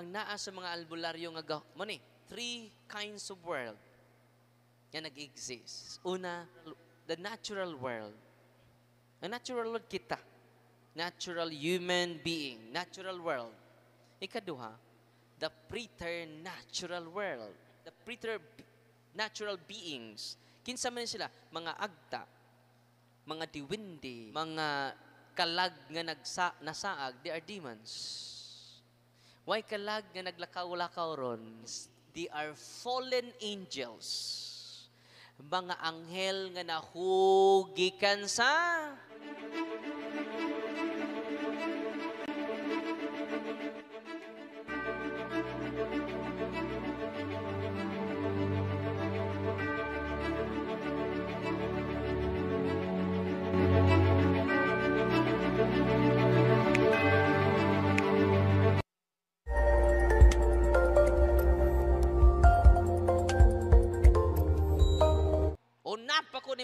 ang naa sa mga albularyo nga money, three kinds of world nga nag-exist. Una, the natural world. Ang natural world kita, natural human being, natural world. Ikaduha, the preternatural world, the preternatural beings. Kinsa man sila, mga agta, mga diwindi, mga kalag nga nasaag, they are demons. Why kalag nga naglakaw-lakaw ron? They are fallen angels. Mga anghel nga nahugikan sa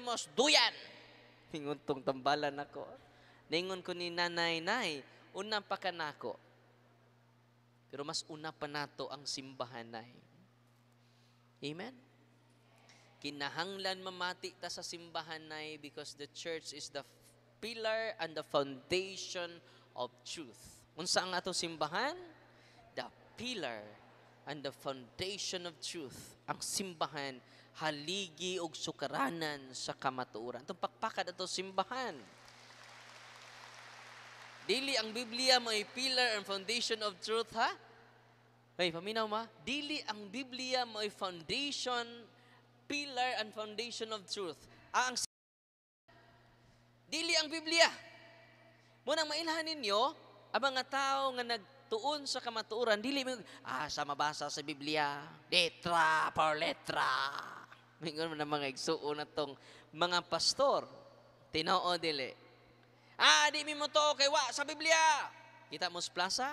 Mos duyan. Ningon tong tambalan ako. Ningon ko ni nanay-nay, unang pa kanako. Pero mas una pa nato ang simbahan nay. Amen? Kinahanglan mamati ta sa simbahan nay because the church is the pillar and the foundation of truth. Unsa ang ato simbahan? The pillar and the foundation of truth. Ang simbahan haligi og sukaranan sa kamatuoran. Itong pakpakad ato simbahan. Dili ang Biblia may pillar and foundation of truth, ha? Hey, paminaw ma? Dili ang Biblia may foundation, pillar and foundation of truth. Ang dili ang Biblia. Muna mailhan ninyo, ang mga tao nga nagtuon sa kamatuoran, dili sa mabasa sa Biblia, letra por letra. Mingon man ang mga igsuon atong mga pastor. Tinoo dili. Di mo to kay wa sa Biblia. Kita mo sa plaza?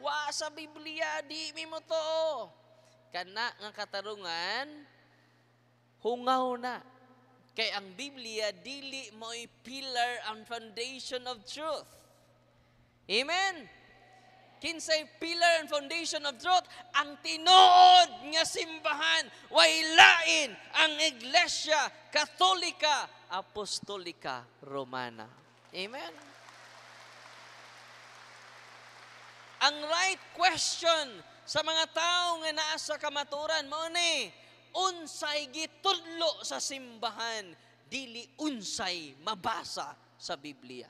Wa sa Biblia, di mo to. Kana nga katarungan hungaw na. Kay ang Biblia dili mo'y pillar and foundation of truth. Amen. Kinsay pillar and foundation of truth, ang tinuod nga simbahan, wailain ang Iglesia Katholica Apostolica Romana. Amen? Ang right question sa mga tao nga naa sa kamaturan, mao ni, unsay gitudlo sa simbahan, dili unsay mabasa sa Biblia.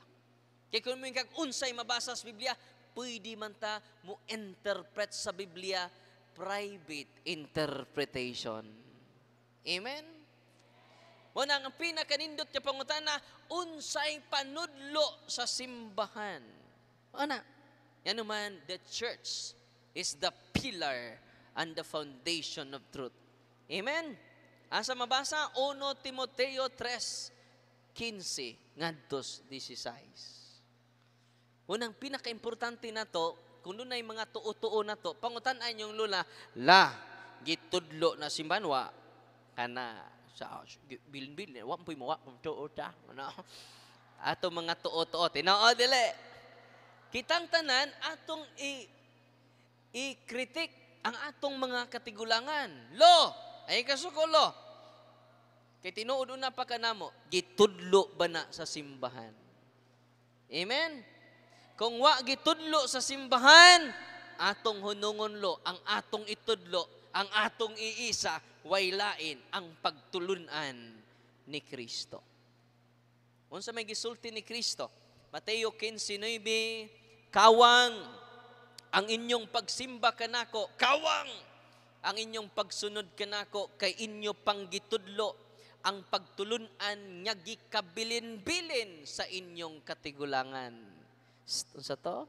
Kaya kung may kag unsay mabasa sa Biblia, pwede man ta mo interpret sa Biblia private interpretation. Amen? Muna ang pinakanindot niya pangutana, unsay panudlo sa simbahan. Ano? Yan naman, the church is the pillar and the foundation of truth. Amen? Asa mabasa? 1 Timoteo 3:15 ngadtos 16. Unang pinaka-importante na to, kung dunay mga tuo-tuo na to, pangutan-an yung lula, gitudlo na simbahan, wa, kana, sa, bilin-bilin, wampoy mo, tuo ta, ano, ato mga tuo-tuo, tinao, dili, kitang tanan, atong i-critic ang atong mga katigulangan, lo, ay kasuko, lo, kay tinuod na pa ka na mo, gitudlo ba na sa simbahan? Amen? Kung wa gitudlo sa simbahan, atong hunungonlo, ang atong itudlo, ang atong iisa, waylain ang pagtulunan ni Kristo. Unsa may gisulti ni Kristo? Mateo 15:9, kawang ang inyong pagsimba kanako, kawang ang inyong pagsunod kanako, kay inyo pang gitudlo ang pagtulunan nga gikabilin-bilin sa inyong katigulangan. Unsa to?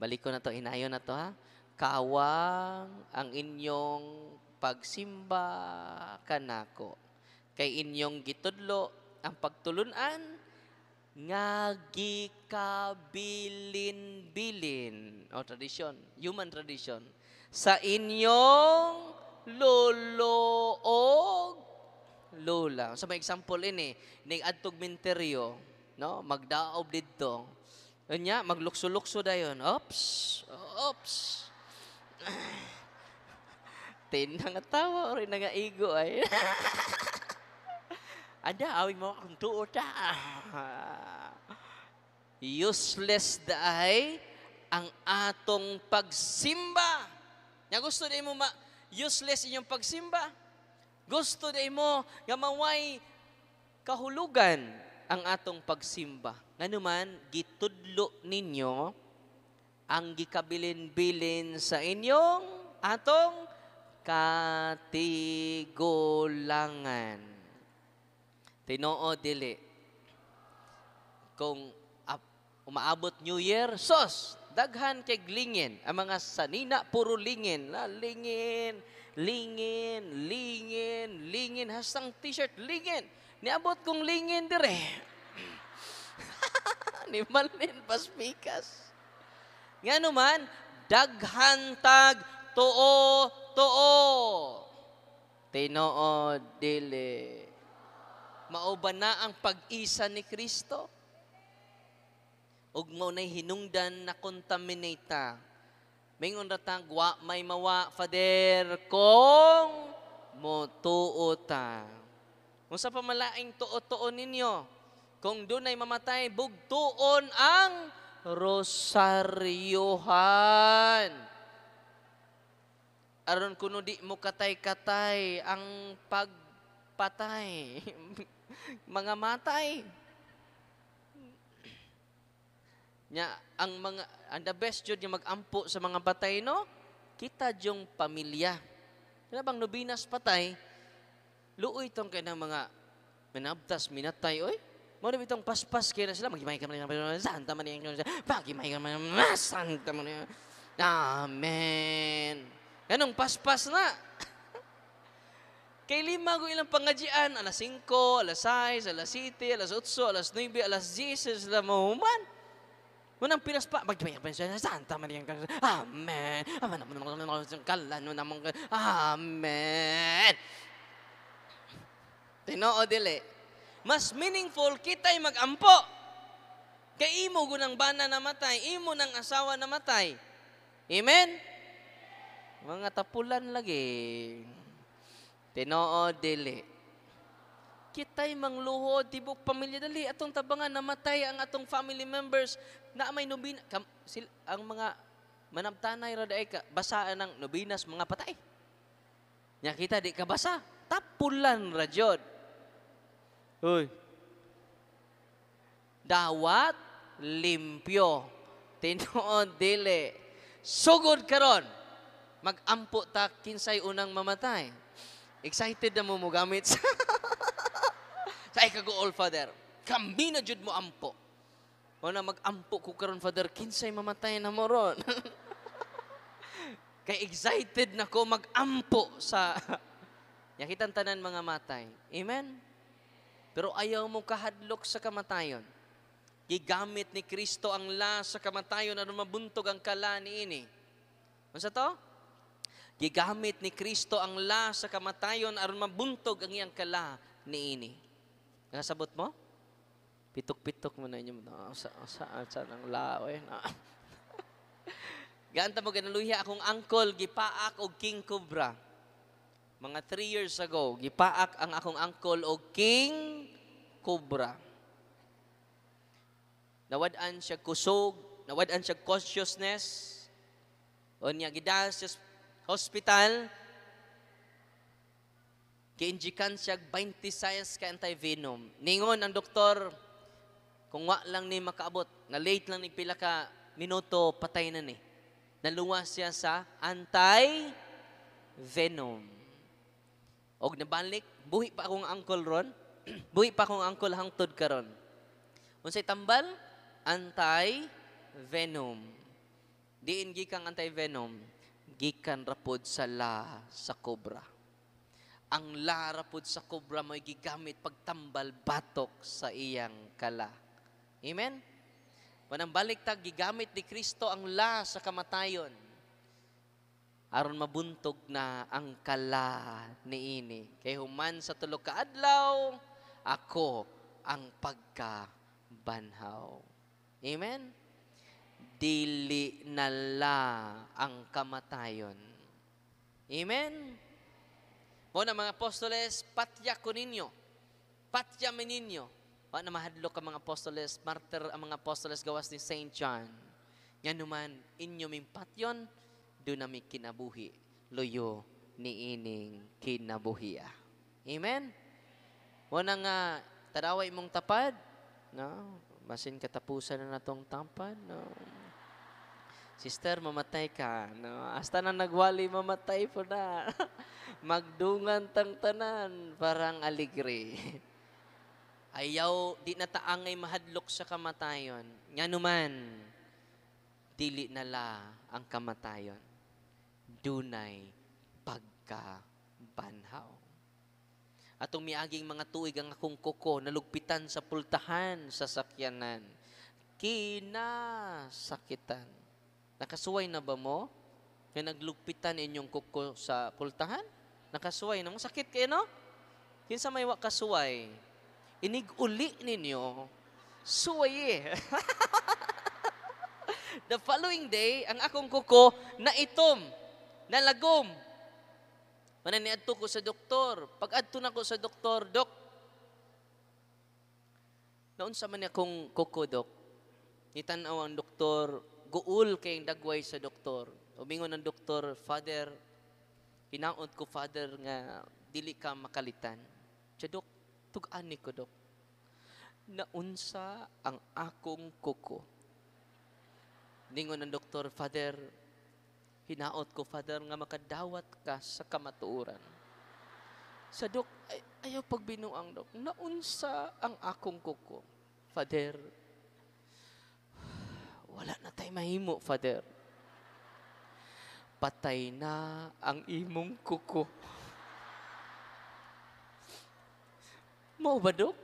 Balik ko na to, inayon na to, ha? Kawang ang inyong pagsimba kanako, kay inyong gitudlo ang pagtulunan nga gikabilin-bilin, o tradisyon, human tradisyon, sa inyong lolo o lola. So may example ini, ning adtog minteryo, no? Magdaob didto. Unya, maglukso-lukso dayon. Oops! Oo! Oops! Tinang atawa o rin nga igo ay. Ada, awig mo akong tuot useless daay ang atong pagsimba. Nga gusto din mo useless inyong pagsimba. Gusto din mo nga maway kahulugan ang atong pagsimba. Nganuman, gitudlo ninyo ang gikabilin-bilin sa inyong atong katigulangan. Tinoo dili. Kung umaabot New Year, sos, daghan kay lingin. Ang mga sanina, puro lingin. Lingin, lingin, lingin, lingin. Hasang t-shirt, lingin. Niabot kong lingin dire. Ni Malmin Paspikas. Nga naman, daghantag, tuo, tuo. Tinoo, dili. Mauba na ang pag-isa ni Kristo. Ug mo na hinungdan na kontaminata. Mingon ratang wa may mawa Father kong motuota. Kung sa pamalaing tuot-tuon ninyo, kung dunay mamatay bugtuon ang rosaryohan. Aron kuno di mo katay-katay ang pagpatay mga matay. Nya ang mga and the best jud yung magampo sa mga patay no kita yung pamilya na bang nobinas patay luoy tong kay nang mga manabtas minatay oy mo na bitong paspas kay na sila magimay ka man santa man yang pagimay ka man santa man amen ganung paspas na kay lima ko ilang pangajian alas 5 alas 6 alas 7 alas 8 alas 9 alas 10 sila mahuman. Unang pinas pa, magkipayapin siya, Santa Maria, Amen. Amen. Tinoo dili. Mas meaningful kita'y magampo. Kay imo gunang bana namatay, imo ng asawa namatay. Amen? Mga tapulan lagi. Tinoo dili. Kita'y mangluhod, tibok pamilya dali. Atong tabangan namatay ang atong family members. Na may nobina, ang mga manamtanay raday ka, basaan ng nobinas mga patay. Nya kita di ka basa, tapulan radyod. Uy. Dawat limpyo. Tinoon dili. Sugod karon. Magampo ta kinsay unang mamatay. Excited na mo gamit sa say ka go all father. Kambi na jud mo ampo. O na mag-ampo ko karon Father, kinsay mamatay na mo ron. Kaya excited na ko mag-ampo sa yakitan tanan mga matay. Amen? Pero ayaw mo kahadlok sa kamatayon. Gigamit ni Kristo ang las sa kamatayon na mabuntog ang kala ni ini. Masa to? Gigamit ni Kristo ang las sa kamatayon aron mabuntog ang iyang kala ni ini. Nakasabot mo? Pitok-pitok mo na inyo. Saan ang lawe? Ganta mo ganaluya akong angkol, gipaak og King Cobra. Mga 3 years ago, gipaak ang akong angkol og King Cobra. Nawad-an siya kusog, nawad-an siya consciousness. O niya, gidaan siya hospital. Kiinjikan siya 26 ka anti-venom. Ningon ang doktor, kung wa lang ni makaabot, na late lang ni pila ka minuto, patay na ni. Naluwas siya sa anti-venom. Og nabalik, buhi pa akong angkol ron. Buhi pa akong angkol hangtod karon. Unsay tambal? Anti-venom. Diin gikang anti-venom, gikan rapod sa la sa cobra. Ang la rapod sa cobra mo'y gigamit pagtambal batok sa iyang kala. Amen? Panambaliktag, gigamit ni Kristo ang la sa kamatayon. Aron mabuntog na ang kala ni ini. Kay human sa tulog ka adlaw, ako ang pagkabanhaw. Amen? dili nala ang kamatayon. Amen? O na mga apostoles, patya ko ninyo. Patya meninyo. O na mahadlok ang mga apostoles, martyr ang mga apostoles gawas ni Saint John. Nga naman, inyo ming patyon, doon namin kinabuhi. Loyo ni ining kinabuhiya. Amen? O na nga, taraway mong tapad. No? Masin katapusan na natong tampad. No? Sister, mamatay ka. No? Hasta na nagwali, mamatay po na. Magdungan tang tanan, parang aligre. Ayaw, di na taangay mahadlok sa kamatayon. Nga naman, dili nala ang kamatayon. Dunay pagkabanhaw. At umiaging mga tuig ang akong kuko, nalugpitan sa pultahan sa sakyanan. Kinasakitan. Nakasuway na ba mo? Kaya naglugpitan inyong kuko sa pultahan? Nakasuway na mo? Sakit kayo, no? Kinsa may wakasuway, inig-uli ninyo, suway eh. The following day, ang akong kuko, naitom, nalagom. Mananiadto ko sa doktor. Pag-adto na ko sa doktor, Dok, naunsa man akong kuko, Dok, itanaw ang doktor, guul kayong dagway sa doktor. Umingon ng doktor, Father, hinaot ko, Father, nga dili ka makalitan. Siya, Dok, tug-ani ko, Dok. Naunsa ang akong kuko. Ningon ng doktor, Father, hinaot ko, Father, nga makadawat ka sa kamatuuran. Sa Dok, ayaw pagbinuang, Dok. Naunsa ang akong kuko. Father, wala na tayo mahimo, Father. Patay na ang imong kuko. Mao ba, Dok?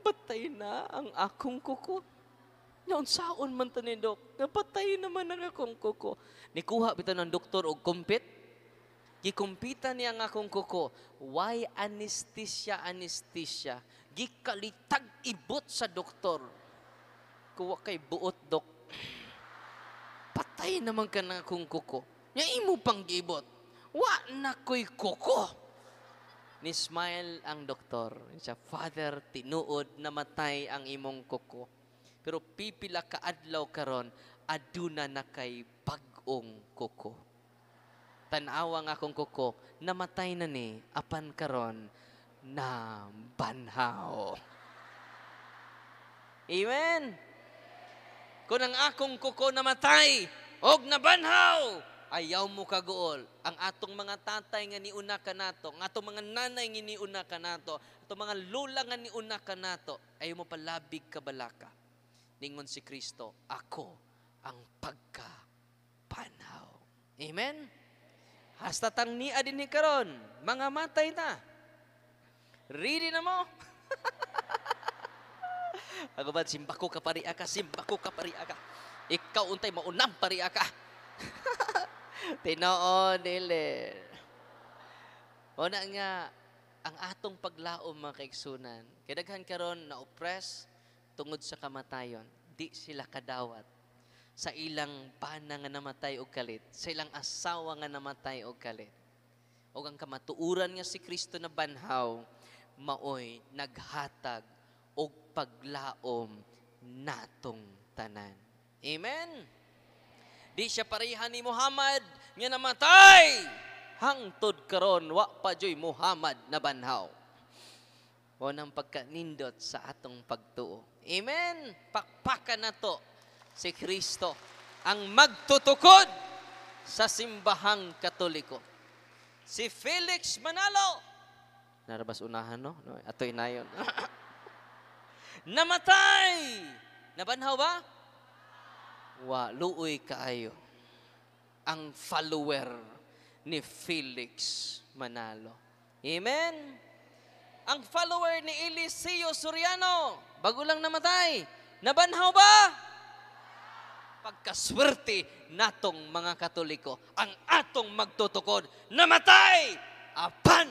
Patay na ang akong kuko. Naunsaon man ta ni Dok. Napatay naman ang akong kuko. Nikuha bitaw ng doktor og kumpit. Gikumpitan niya ang akong kuko. Why anesthesia, anesthesia? Gikalitag ibot sa doktor. Kuwa kay buot, Dok. Patay naman ka na akong kuko. Nga imo pang gibot. Wa na ko'y kuko. Nismile ang doktor. Siya, Father, tinuod namatay ang imong kuko. Pero pipila ka adlaw karon, aduna na kay bagong kuko. Tanawa nga akong kuko, namatay na ni apan karon na banhaw. Amen. Kung ang akong kuko namatay, og nabanhaw, ayaw mo kagool. Ang atong mga tatay nga niuna ka nato, ang atong mga nanay nga niuna ka nato, atong mga lula nga niuna ka nato, ayaw mo palabig ka balaka. Ningon si Kristo, ako ang pagkapanhaw. Amen? Hasta tang niya din ni karon, mga matay na. Ready na mo? Ako ba, simbako ka pariya ka, simbako ka pariya ka. Ikaw untay, maunang pariya ka. Tinoon, dili. Una nga, ang atong paglaom, mga kaigsunan, kadaghan karon na oppress tungod sa kamatayon. Di sila kadawat sa ilang bana nga namatay o kalit, sa ilang asawa nga namatay o kalit. O ang kamatuuran nga si Kristo na banhaw, maoy naghatag o paglaom natong tanan. Amen? Di siya parehan ni Muhammad nga namatay. Hangtod karon wa pa joy Muhammad na banhaw. O nang pagkanindot sa atong pagtuo. Amen? Pakpakan na to si Kristo ang magtutukod sa simbahang katoliko. Si Felix Manalo. Narabas unahan, no? Ato inayon. Namatay! Nabanhaw ba? Waluoy kaayo ang follower ni Felix Manalo. Amen? Ang follower ni Eliseo Suriano, bago lang namatay. Nabanhaw ba? Pagkaswerte natong mga Katoliko, ang atong magtutukod, namatay! Apan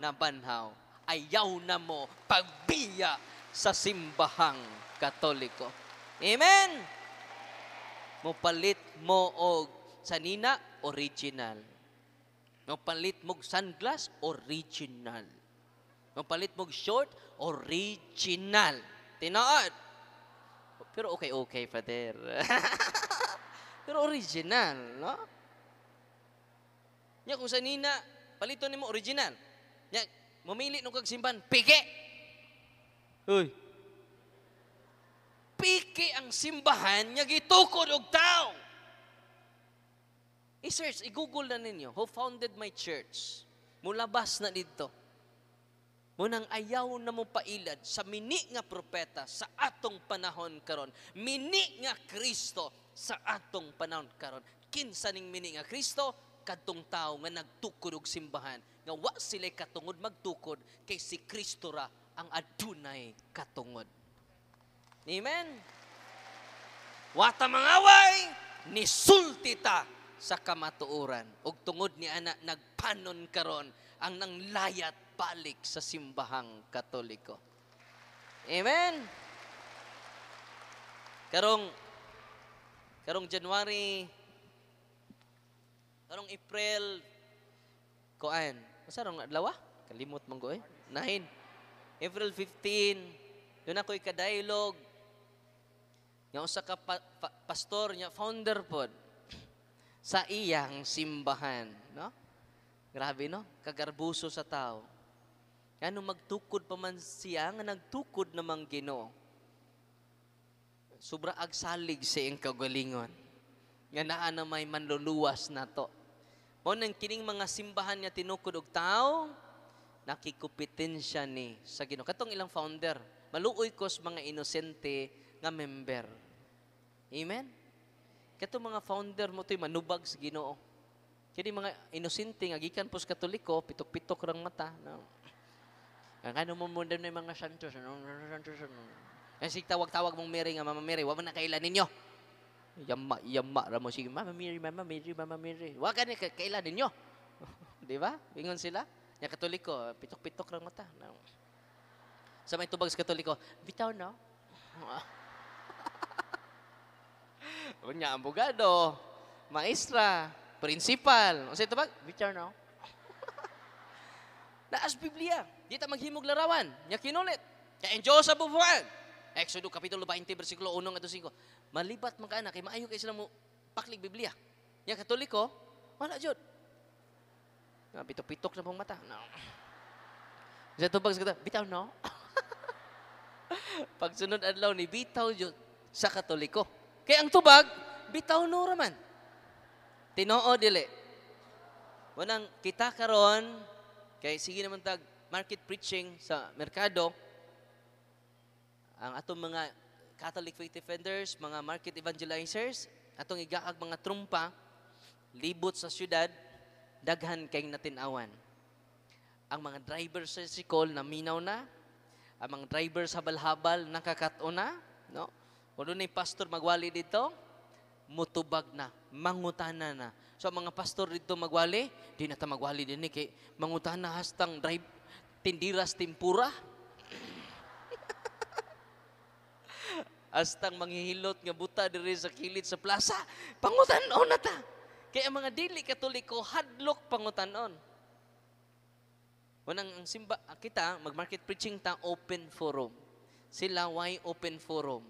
nabanhaw. Ayaw na mo pagbiya sa simbahang Katoliko. Amen? Mopalit mo og sanina, original. Mopalit mo og sunglass, original. Mopalit mo og short, original. Tinaad. Pero okay, Father. Pero original, no? Nya kung sanina, paliton nimo original. Nya, mamili nung kagsimban, piki. Uy. Piki ang simbahan, nya gitukod og tao. I-search, i-google na ninyo, who founded my church? Mulabas na dito. Munang ayaw na mo pailad sa mini nga propeta sa atong panahon karon. Mini nga Kristo sa atong panahon karon. Kinsa ning mini nga Kristo? Kadtong tao nga nagtukod og simbahan. Nga wa sila katungod magtukod kay si Kristo ra ang adunay katungod. Amen? Wa ta mangaway, nisulti ta sa kamatuoran. Og tungod ni ana nagpanon karon ang nanglayat balik sa simbahang Katoliko. Amen. Karong January, karong April, koan. Masarong adlaw? Kalimot man ko eh. 9. April 15, doon ako'y kadialog. Nga usa ka pastor nya founder pod sa iyang simbahan, no? Grabe no, kagarbuso sa tao. Ano magtukod pa man siya nga nagtukod namang Ginoo. Sobra agsalig sa iyang kagalingon. Nga naa na may manluluwas na to. Mao nang kining mga simbahan niya tinukod og tao, nakikupitin siya ni sa Ginoo. Katong ilang founder, maluoy kos mga inosente nga member. Amen. Katong mga founder mo toy manubag sa Ginoo. Kini mga inosente nga gikan pos Katoliko, pitok-pitok rang mata. No. Ano mo mundan ng mga santos? Kasi tawag-tawag mong Mary nga, Mama Mary, wala na kailan ninyo. Yama ra mo sige, Mama Mary, Mama Mary, Mama Mary. Wala ka na kailan ninyo. Di ba? Bingon sila. Yung Katoliko, pitok-pitok lang mata. No. Sa may tubag sa Katoliko, bitaw no? Unya, abogado, maestra, principal. Sa tubag, bitaw no? Naas Biblia. Di ta maghimog larawan. Nya kinulit. Kaya enjoy sa bubuan. Exodus kapitulo 20 versikulo 1 ngadto 5. Malibat man kana kay maayo kay sila mo paklig Biblia. Nya Katoliko, wala jud. Nga pitok-pitok na pong mata. No. Sa tubag sa Katoliko, bitaw no. Pagsunod adlaw ni bitaw jud sa Katoliko. Kay ang tubag, bitaw no raman. Tinoo dili. Wanang kita karon kay sige naman tag market preaching sa merkado, ang atong mga Catholic faith defenders, mga market evangelizers, atong igaag mga trumpa, libot sa syudad, daghan kayong natinawan. Ang mga driver sa sikol na minaw na, ang mga driver sa balhabal nakakato na, no? Kung doon ay pastor magwali dito, mutubag na, mangutana na. So mga pastor dito magwali, di na ta magwali din eh, kay mangutana hastang drive, tindiras timpura. Hastang manghihilot nga buta diri sa kilid sa plaza, pangutan-on na ta. Kaya ang mga dili Katoliko, hadlok pangutan-on. Unang ang simba, kita, mag-market preaching ta, open forum. Sila, why open forum?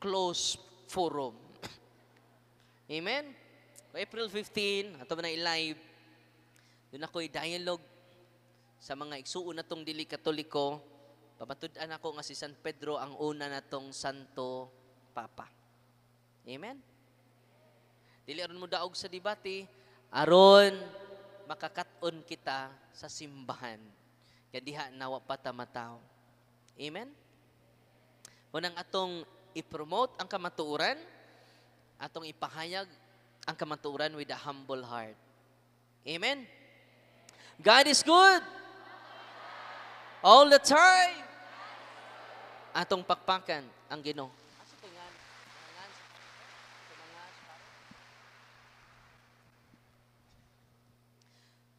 Close forum. Amen? April 15, ato na i-live. Doon ako'y dialogue sa mga igsuon na tong dili Katoliko. Pamatud-an ako nga si San Pedro ang una na tong Santo Papa. Amen? Dili aron mo daog sa debate, aron makakaton kita sa simbahan. Kaya diha nawa pa ta mataw. Amen? Unang atong i-promote ang kamatuoran, atong ipahayag ang kamatuoran with a humble heart. Amen? God is good all the time. Atong pakpakan ang Ginoo.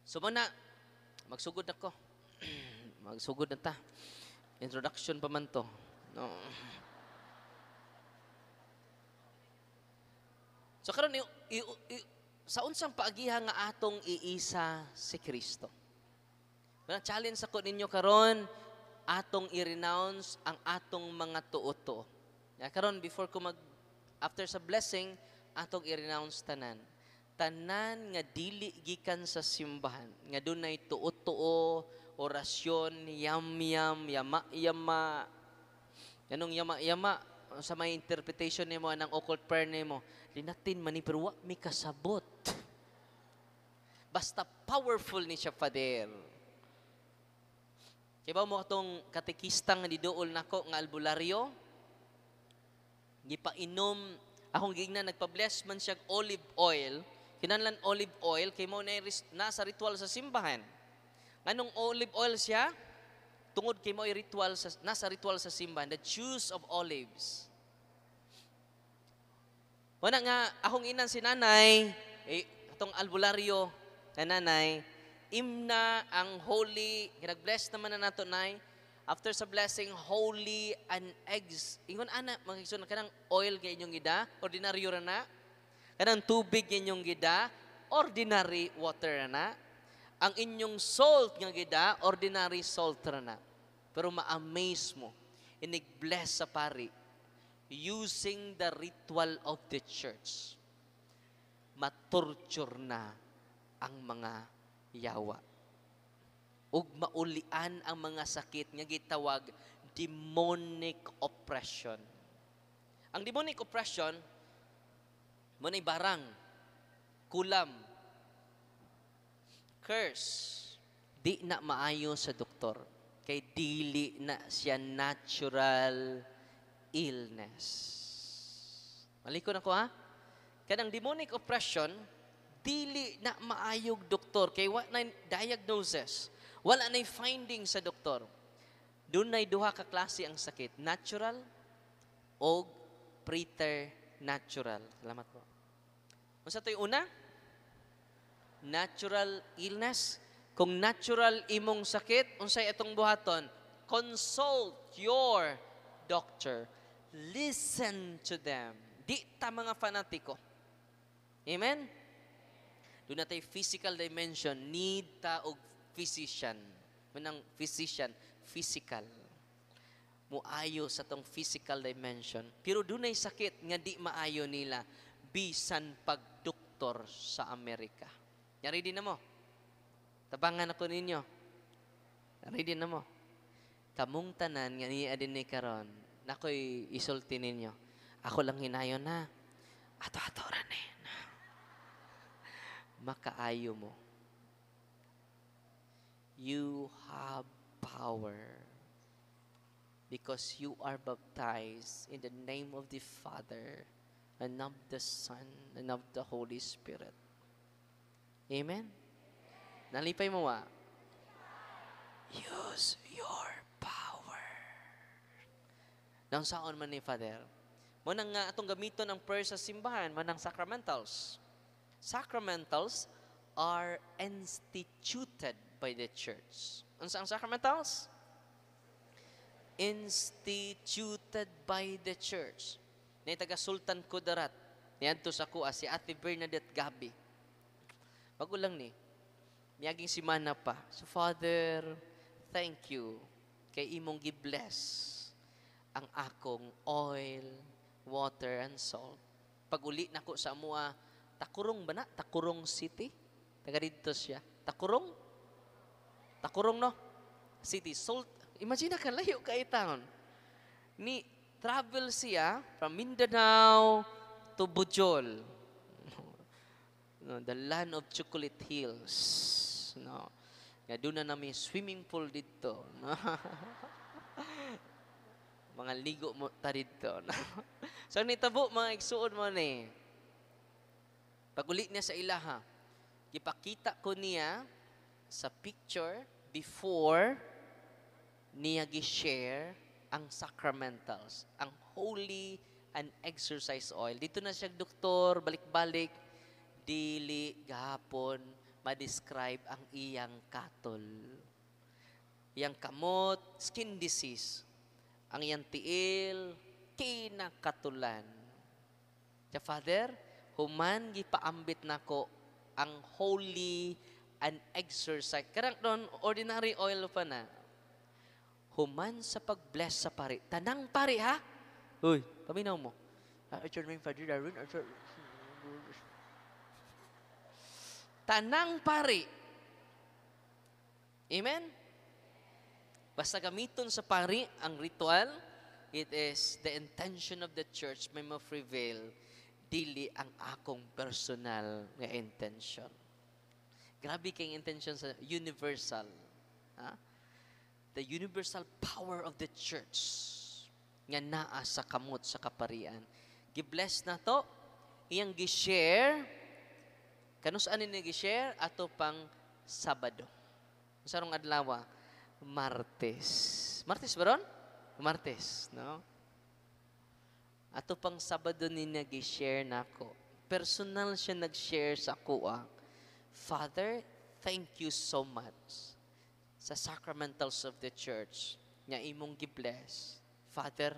So muna, magsugod ako. Magsugod na ta. Introduction pa man to. No. So karon sa unsang paagiha nga atong iisa si Kristo. Mga challenge ako ninyo karon, atong i-renounce ang atong mga tuoto. Ya karon before ko after sa blessing, atong i-renounce tanan nga dili gikan sa simbahan, nga dunay tuo-tuo, orasyon, yam-yam, yama-yama. Ganong yama-yama sa may interpretation nimo ng occult prayer nimo, linatin man ni pero wa mi kasabot. Basta powerful ni siya, Father. Kay ba mo atong katekista nga diduol nako nga albularyo? Gipainom akong gignan, nagpa-bless man siya olive oil. Kinahanglan olive oil kay mao na sa ritual sa simbahan. Nganong olive oil siya? Tungod kay mao ritual sa nasa ritual sa simbahan, the juice of olives. Wala nga akong inan si nanay, itong albularyo na nanay, imna ang holy, nag-bless naman na nato nay. After sa blessing, holy and eggs. Ingon ana, magigsoon na kanang oil nga inyong gida, ordinaryo ra na. Kanang tubig nga inyong gida, ordinary water ra na. Ang inyong salt nga gida, ordinary salt ra na. Pero ma-amaze mo, inig-bless sa pari, using the ritual of the church. Matorture na ang mga yawa. Ug maulian ang mga sakit nga gitawag demonic oppression. Ang demonic oppression, manay barang, kulam, curse, di na maayo sa doktor. Kay dili na siya natural illness. Malikon ako ha? Kanang demonic oppression, dili na maayog doktor. Kay what na diagnosis? Wala na finding sa doktor. Doon na duha ka klase ang sakit. Natural o preternatural. Salamat po. Masa ito yung una? Natural illness. Kung natural imong sakit, unsay itong buhaton, consult your doctor. Listen to them. Di ta mga fanatiko. Amen? Doon na tayo physical dimension. Need ta og physician. Manang physician, physical. Muayo sa tong physical dimension. Pero doon ay sakit nga di maayo nila. Bisan pagdoktor sa Amerika. Ready na mo. Tabangan ako ninyo. Ready na mo. Kamong tanan nga niya din ni karon. Nakoy isulti ninyo. Ako lang hinayon na. Ato-ato ranin. Makaayo mo. You have power because you are baptized in the name of the Father and of the Son and of the Holy Spirit. Amen? Nalipay mo wa. Use your power. Nang saon man ni Father. Manang nga atong gamiton ang prayer sa simbahan, manang sacramentals. Sacramentals are instituted by the church. Unsa ang sacramentals? Instituted by the church. Ni taga Sultan Kudarat. Niadto sa kuha si Ate Bernadette Gabi. Bago lang ni, miyaging si Mana pa. So, Father, thank you kay imong gibless ang akong oil, water, and salt. Paguli na ko sa mua, Takurong ba na? Takurong City? Taga dito siya. Takurong? Takurong, no? City. Salt. Imagina ka, layo ka itangon. Ni, travel siya from Mindanao to Bujol. No, the land of chocolate hills. No. Nga doon na namin swimming pool dito. No. Mga ligo mo ta dito. No. So nitabo mga igsuon mo ni. Paguli niya sa ilaha. Ipakita ko niya sa picture before niya gi-share ang sacramentals, ang holy and exercise oil. Dito na siya doktor, balik-balik. Dili gahapon ma-describe ang iyang katol. Iyang kamot, skin disease. Ang iyang tiil, kinakatulan. Kaya Father, human gipaambit nako ang holy and exercise. Karang doon, ordinary oil pa na. Human sa pag-bless sa pari. Tanang pari, ha? Uy, paminaw mo. Archer Ming Father Darwin, Archer... Tanang pari. Amen? Basta gamiton sa pari ang ritual, it is the intention of the church may ma-prevail dili ang akong personal nga intention. Grabe kayong intention sa universal. Ha? The universal power of the church nga naa sa kamot sa kaparian. Gibless na to, iyang gishare, kanusaan ni gishare, ato pang Sabado. Sarong adlawa, Martes. Martes ba ron? Martes, no? Ato pang Sabado ni nag-share nako. Personal siya nag-share sa kuha. Father, thank you so much sa sacramentals of the church nga imong gibless. Father,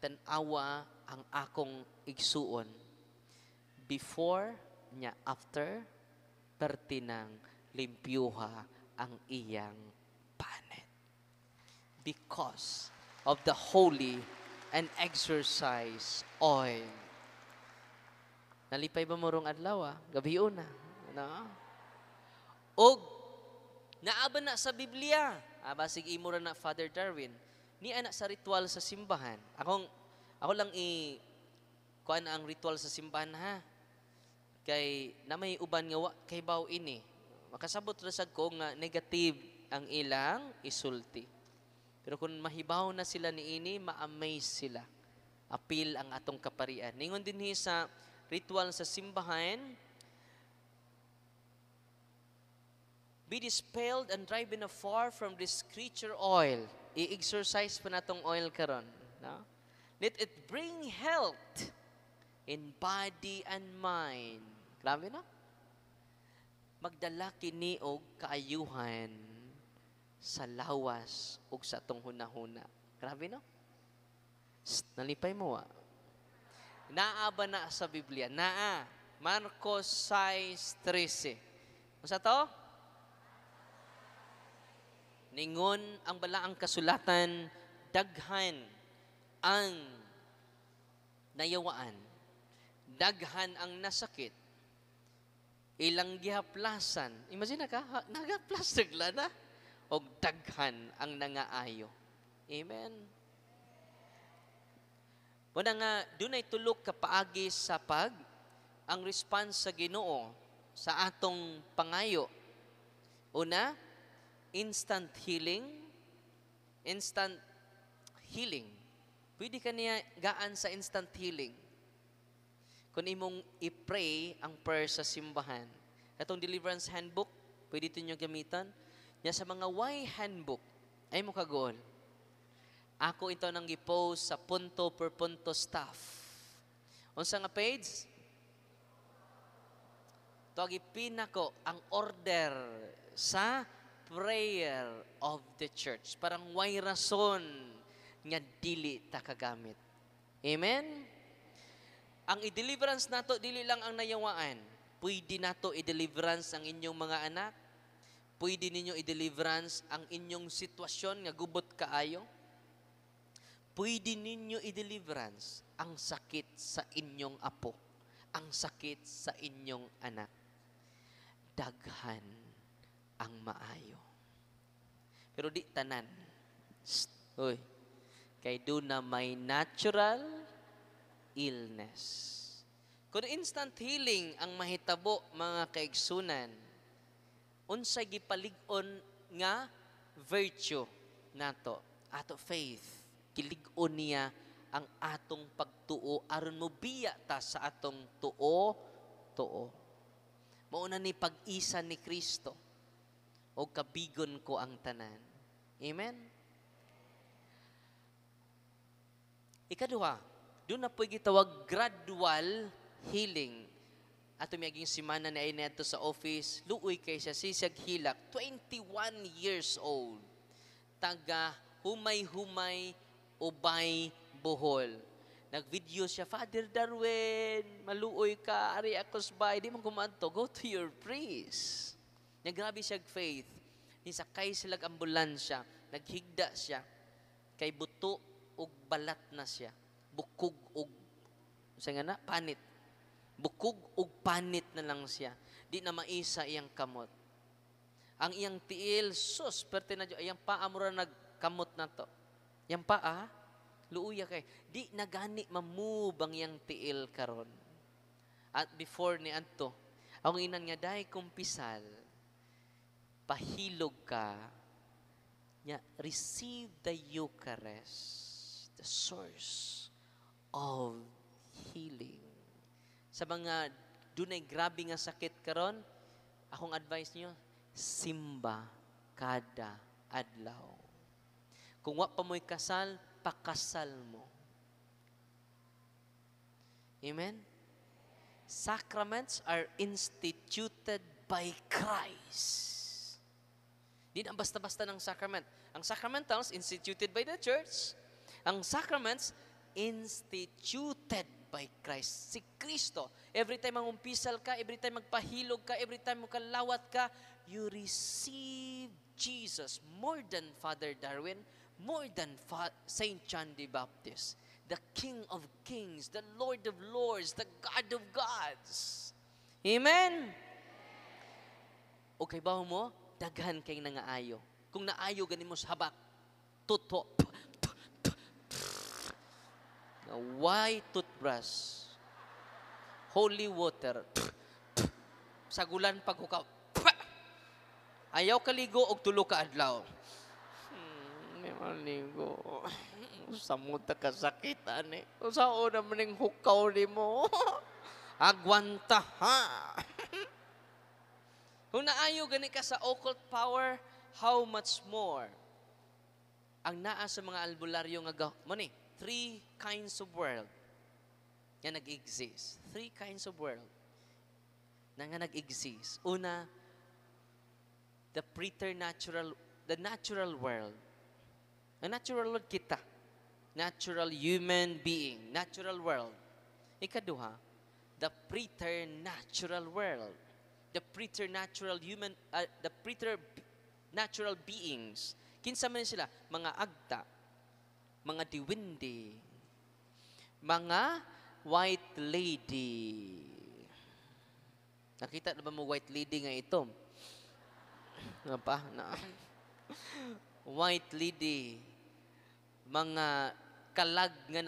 tanawa ang akong igsuon. Before, nya after, pertinang limpyuha ang iyang panet. Because of the holy and exercise oil. Nalipay ba morong adlaw? Gabi una. No? Og naaba na sa Biblia. Basig imura na Father Darwin. Ni anak sa ritual sa simbahan. Ako lang kuan ang ritual sa simbahan ha. Kay na may uban nga kay baw ini. Makasabot rasag ko nga negative ang ilang isulti. Pero kung mahibaw na sila ni ini, ma-amaze sila. Apil ang atong kaparian. Ningon din hi sa ritual sa simbahan, be dispelled and driven afar from this creature oil. I-exercise pa na itong oil karon. No? Let it bring health in body and mind. Grabe na? Magdala kini og kaayuhan sa lawas o sa itong hunahuna. Grabe no? Nalipay mo ah. Naa ba na sa Biblia? Naa. Marcos 6:13. Masa to? Ningon ang balaang kasulatan, daghan ang nayawaan, daghan ang nasakit, ilang gihaplasan. Imagine ka, nagaplas sigla na, o daghan ang nangaayo. Amen. Muna nga, dunay tulog kapaagi sa pag, ang response sa Ginoo sa atong pangayo. Una, instant healing. Pwede ka niya gaan sa instant healing. Kung imong i-pray ang prayer sa simbahan. Itong deliverance handbook, pwede ito niyo gamitan. Niya sa mga why handbook, ay mo kagool. Ako ito nang i-post sa punto per punto staff. Unsa nga page? Tuwag ipinako ang order sa prayer of the church. Parang way rason nga dili takagamit. Amen? Ang i-deliverance nato, dili lang ang nayawaan. Pwede nato i-deliverance ang inyong mga anak. Pwede ninyo i-deliverance ang inyong sitwasyon nga gubot kaayo. Pwede ninyo i-deliverance ang sakit sa inyong apo. Ang sakit sa inyong anak. Daghan ang maayo. Pero di tanan. Uy. Kay doon na may natural illness. Kung instant healing ang mahitabo, mga kaigsunan, unsay gipalig-on nga virtue nato. Ato faith. Kilig-on niya ang atong pagtuo aron mo biya ta sa atong tuo. Mauna ni pag-isa ni Kristo. O kabigon ko ang tanan. Amen? Ikaduha, doon na po'y gitawag gradual healing. At tumiyaging simana na ay neto sa office, luoy kay siya, sisag hilak, 21 years old. Taga humay-humay, ubay, buhol. Nag-video siya, Father Darwin, maluoy ka, ari akos ba, hindi mong kumanto, go to your priest. Nagrabi siya faith. Nisakay silag ambulansya, naghigda siya, kay buto og balat na siya, bukog og, sa nga na, panit. Bukog og panit na lang siya. Di na maisa iyang kamot. Ang iyang tiil, sus, perte na dyan, iyang paa mura nagkamot na to. Iyang paa, luuya kay di nagani mamove ang yang tiil karon. At before ni adto, ang inan nga dai kumpisal pahilog ka nya receive the Eucharist, the source of healing. Sa mga dunay grabe nga sakit karon, akong advice niyo, simba kada adlaw. Kung wa pa moy kasal, pakasal mo. Amen? Sacraments are instituted by Christ. Di na basta-basta ng sacrament. Ang sacramentals, instituted by the church. Ang sacraments, instituted by Christ. Si Kristo, every time ang umpisal ka, every time magpahilog ka, every time magkalawat ka, you receive Jesus more than Father Darwin, more than Saint John the Baptist, the King of Kings, the Lord of Lords, the God of Gods. Amen? Okay ba mo? Daghan kay nangaayo. Kung naayo, ganin mo sa habak. Tuto. Why toothbrush? Holy water. Sagulan paghukaw. Ayaw kaligo og tulo ka adlaw. Maligo. Samuta ka sakitan eh. Sao na maning hukaw ni mo. Agwanta ha. Kung naayo gani ka sa occult power, how much more? Ang naa sa mga albularyo nga money, 3 kinds of world nga nag-exist. 3 kinds of world na nga nag-exist. Una, the preternatural, the natural world. Ang natural world kita. Natural human being. Natural world. Ikaduha, the preternatural world. The preternatural human, the preternatural beings. Kinsa man sila? Mga agta, mga diwindi, mga white lady. Nakita na ba mo white lady nga ito? Ano pa? White lady, mga kalag nga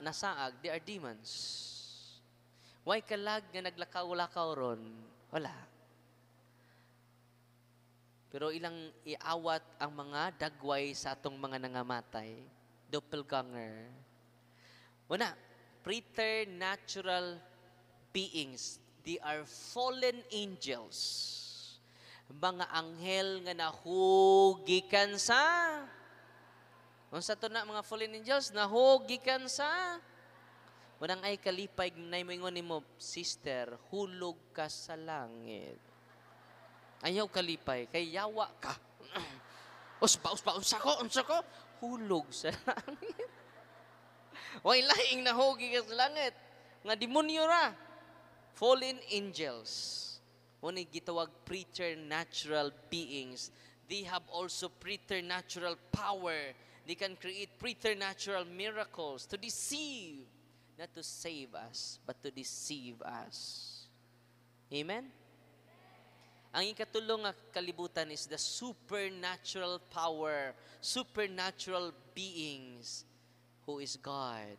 nasaag, they are demons. Why kalag nga naglakaw-lakaw ron? Wala. Pero ilang iawat ang mga dagway sa atong mga nangamatay. Doppelganger. Una, preternatural beings. They are fallen angels. Mga anghel nga nahugikan sa unsa to na mga fallen angels nahugikan sa unang ay kalipay nay moingon nimo sister hulog ka sa langit ayaw kalipay kay yawa ka usba unsa ko hulog sa langit way laing nahugi ka sa langit nga demonyo ra fallen angels. Oni gitawag preternatural beings. They have also preternatural power. They can create preternatural miracles to deceive. Not to save us, but to deceive us. Amen? Ang ikatulong kalibutan is the supernatural power, supernatural beings, who is God,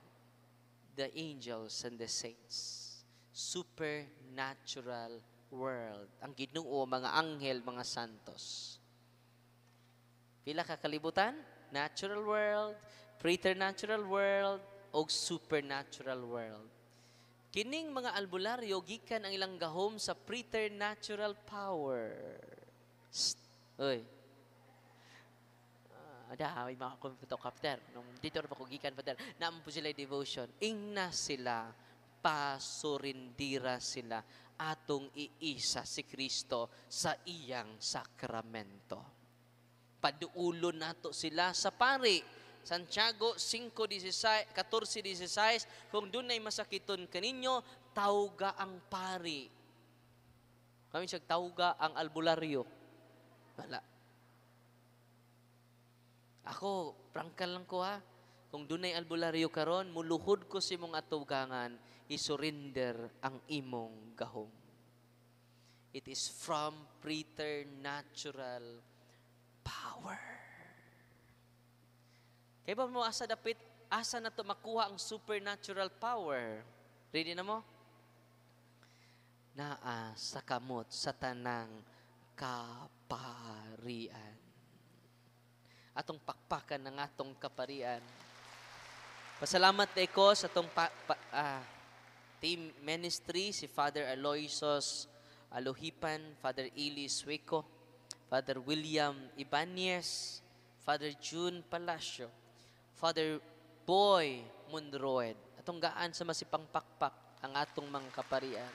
the angels and the saints. Supernatural world. Ang Ginoo, mga anghel, mga santos. Pila ka kalibutan? Natural world, preternatural world, o supernatural world. Kining mga albularyo, gikan ang ilang gahom sa preternatural power. Uy. Ada, may mga kumputo, kapter. Dito na pa ko gikan, kapter. Naman po sila devotion. Ingna sila, pasurindira sila, atong iisa si Kristo sa iyang sakramento. Paduulon nato sila sa pari, Santiago 5:14-16, kung dunay masakiton kaninyo, tawga ang pari. Kami siyag tawga ang albularyo. Wala. Ako, prangkal lang ko ha. Kung dunay albularyo karon, muluhod ko si mong atugangan, isurrender ang imong gahom. It is from preternatural power. Kaya ba mo asa dapit, asa na to makuha ang supernatural power? Ready na mo? Naa sa kamot sa tanang kaparian. Atong pakpakan ng atong kaparian. Pasalamat na ko sa atong team ministry, si Father Aloysos Alohipan, Father Ily Suwiko, Father William Ibanes, Father June Palacio, Father Boy Munroed. Atong gaan sa masipang pakpak ang atong mga kaparian.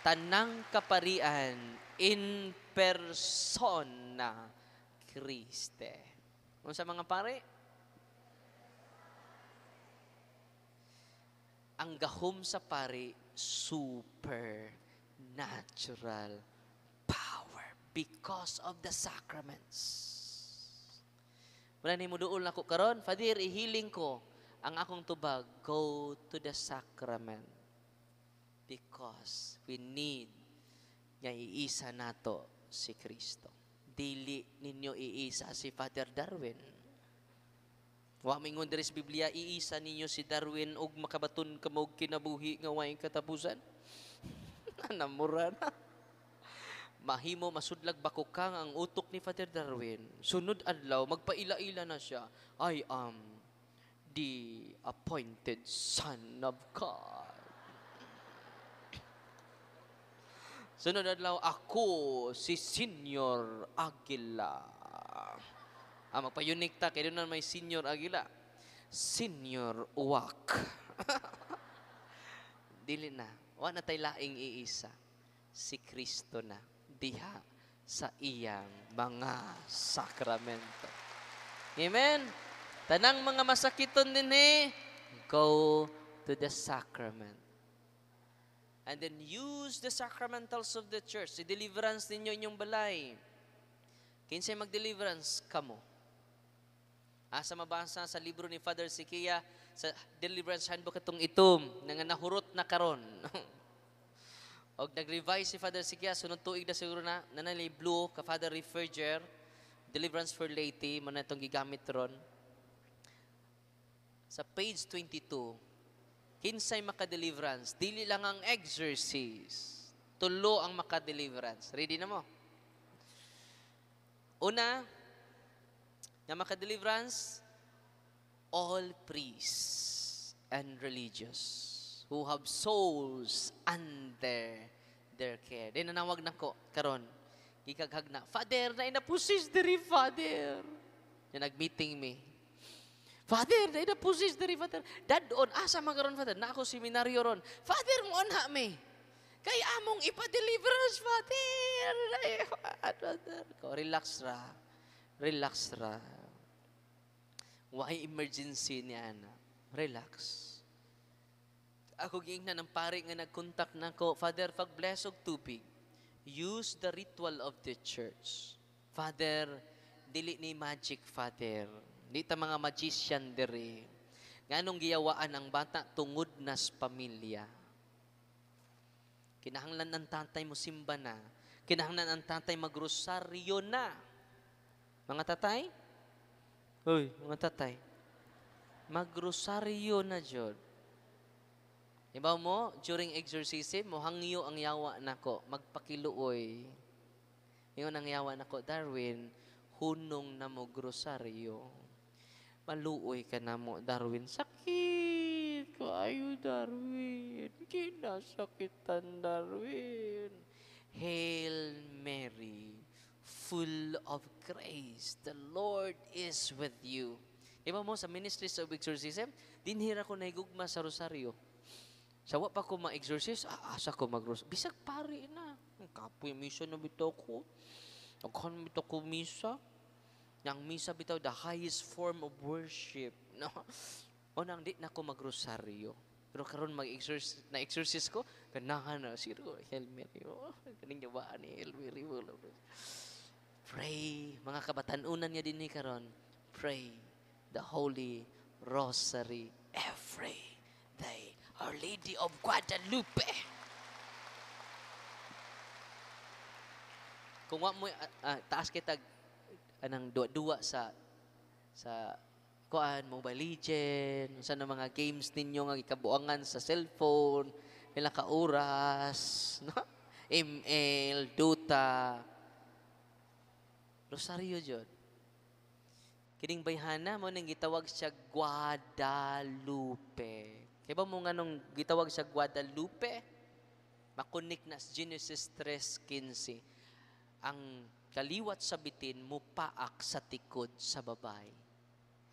Tanang kaparian in persona Kriste. Ano sa mga pare? Ang gahom sa pare, supernatural power because of the sacraments. Mula ni mo doon ako karon, Father, ihiling ko ang akong tubag. Go to the sacrament because we need niya iisa nato si Kristo. Dili ninyo iisa si Father Darwin. Wa mingon diri sa Biblia, iisa ninyo si Darwin og makabaton kamog kinabuhi nga way katapusan. Namuran. Mahimo masudlag bakukang ang utok ni Father Darwin. Sunod adlaw, magpaila-ila na siya. I am the appointed Son of God. Sunod adlaw, ako si Senior Aguila. Ah, magpa-unique ta, kaya doon na may Senior Aguila. Senior Uwak. Dili na. Wa na tayo laing iisa. Si Kristo na. Diha sa iyang mga sakramento. Amen? Tanang mga masakiton din eh, go to the sacrament. And then use the sacramentals of the church. I-deliverance ninyo inyong balay. Kinsay mag-deliverance ka mo. Asa mabasa sa libro ni Father Sikia, sa deliverance handbook itong itom, nga nahurot na karon. Og nag-revise si Father Sikia, sunod tuig na siguro na, nanay blue, ka Father Refurger, Deliverance for Lady, muna itong gigamit ron. Sa page 22, kinsay maka-deliverance, dili lang ang exorcist, tulo ang maka-deliverance. Ready na mo? Una, na maka-deliverance, all priests and religious who have souls under their care. Then nanawag na ko, karon, gikaghag na, Father, na inapusis diri, Father. Yan, nag-meeting me. Father, na inapusis diri, Father. Dad, on, asa magaron, Father? Na ako seminaryo ron. Father, on na me. Kaya among ipa-deliverance, Father. Ko, relax ra. Relax ra. Why emergency niya, na? Relax. Ako giingnan ng pare nga nag-contact na ko, Father, pag-bless og tubig, use the ritual of the church. Father, dili ni magic, Father. Di ta mga magician diri. Nganong giyawaan ang bata tungod na sa pamilya. Kinahanglan ang tatay mo simba na. Kinahanglan ang tatay magrosaryo na. Mga tatay? Uy, mga tatay. Magrosaryo na, Jod. Iba mo, during exorcism, mohangyo ang yawa nako, magpakiluoy. Ngayon ang yawa nako, Darwin, hunong na mo grosaryo. Maluoy ka na mo, Darwin. Sakit! Kayo, Darwin. Kinasakitan, Darwin. Hail Mary, full of grace, the Lord is with you. Iba mo, sa ministries of exorcism, dinhira ko na igugma sa rosaryo. Sawa pa ko ma-exorcise, asa ko mag-rosaryo. Bisag pari na. Ang kapoy misa na bito ko. Naghan bito ko misa. Nang misa bitaw, the highest form of worship. No? O nang di na ko magrosaryo. Pero karon na-exercise ko, ganahan na, siro, Hail Mary. Oh, galing niya ba ni Hail Mary? Pray. Mga kabatanunan niya din ni karon. Pray the Holy Rosary every day. Our Lady of Guadalupe. Kung wa mo, taas kitag anang dua-dua sa kuan, Mobile Legends, sa mga games ninyo nga ikabuangan sa cellphone, nila kauras, no? ML, Dota. Rosario jud. Kining bayhana mo nang gitawag siya Guadalupe. Kaya ba mo nga nung gitawag siya Guadalupe? Makunik na sa Genesis 3:15. Ang kaliwat sa bitin, mupaak sa tikod sa babae.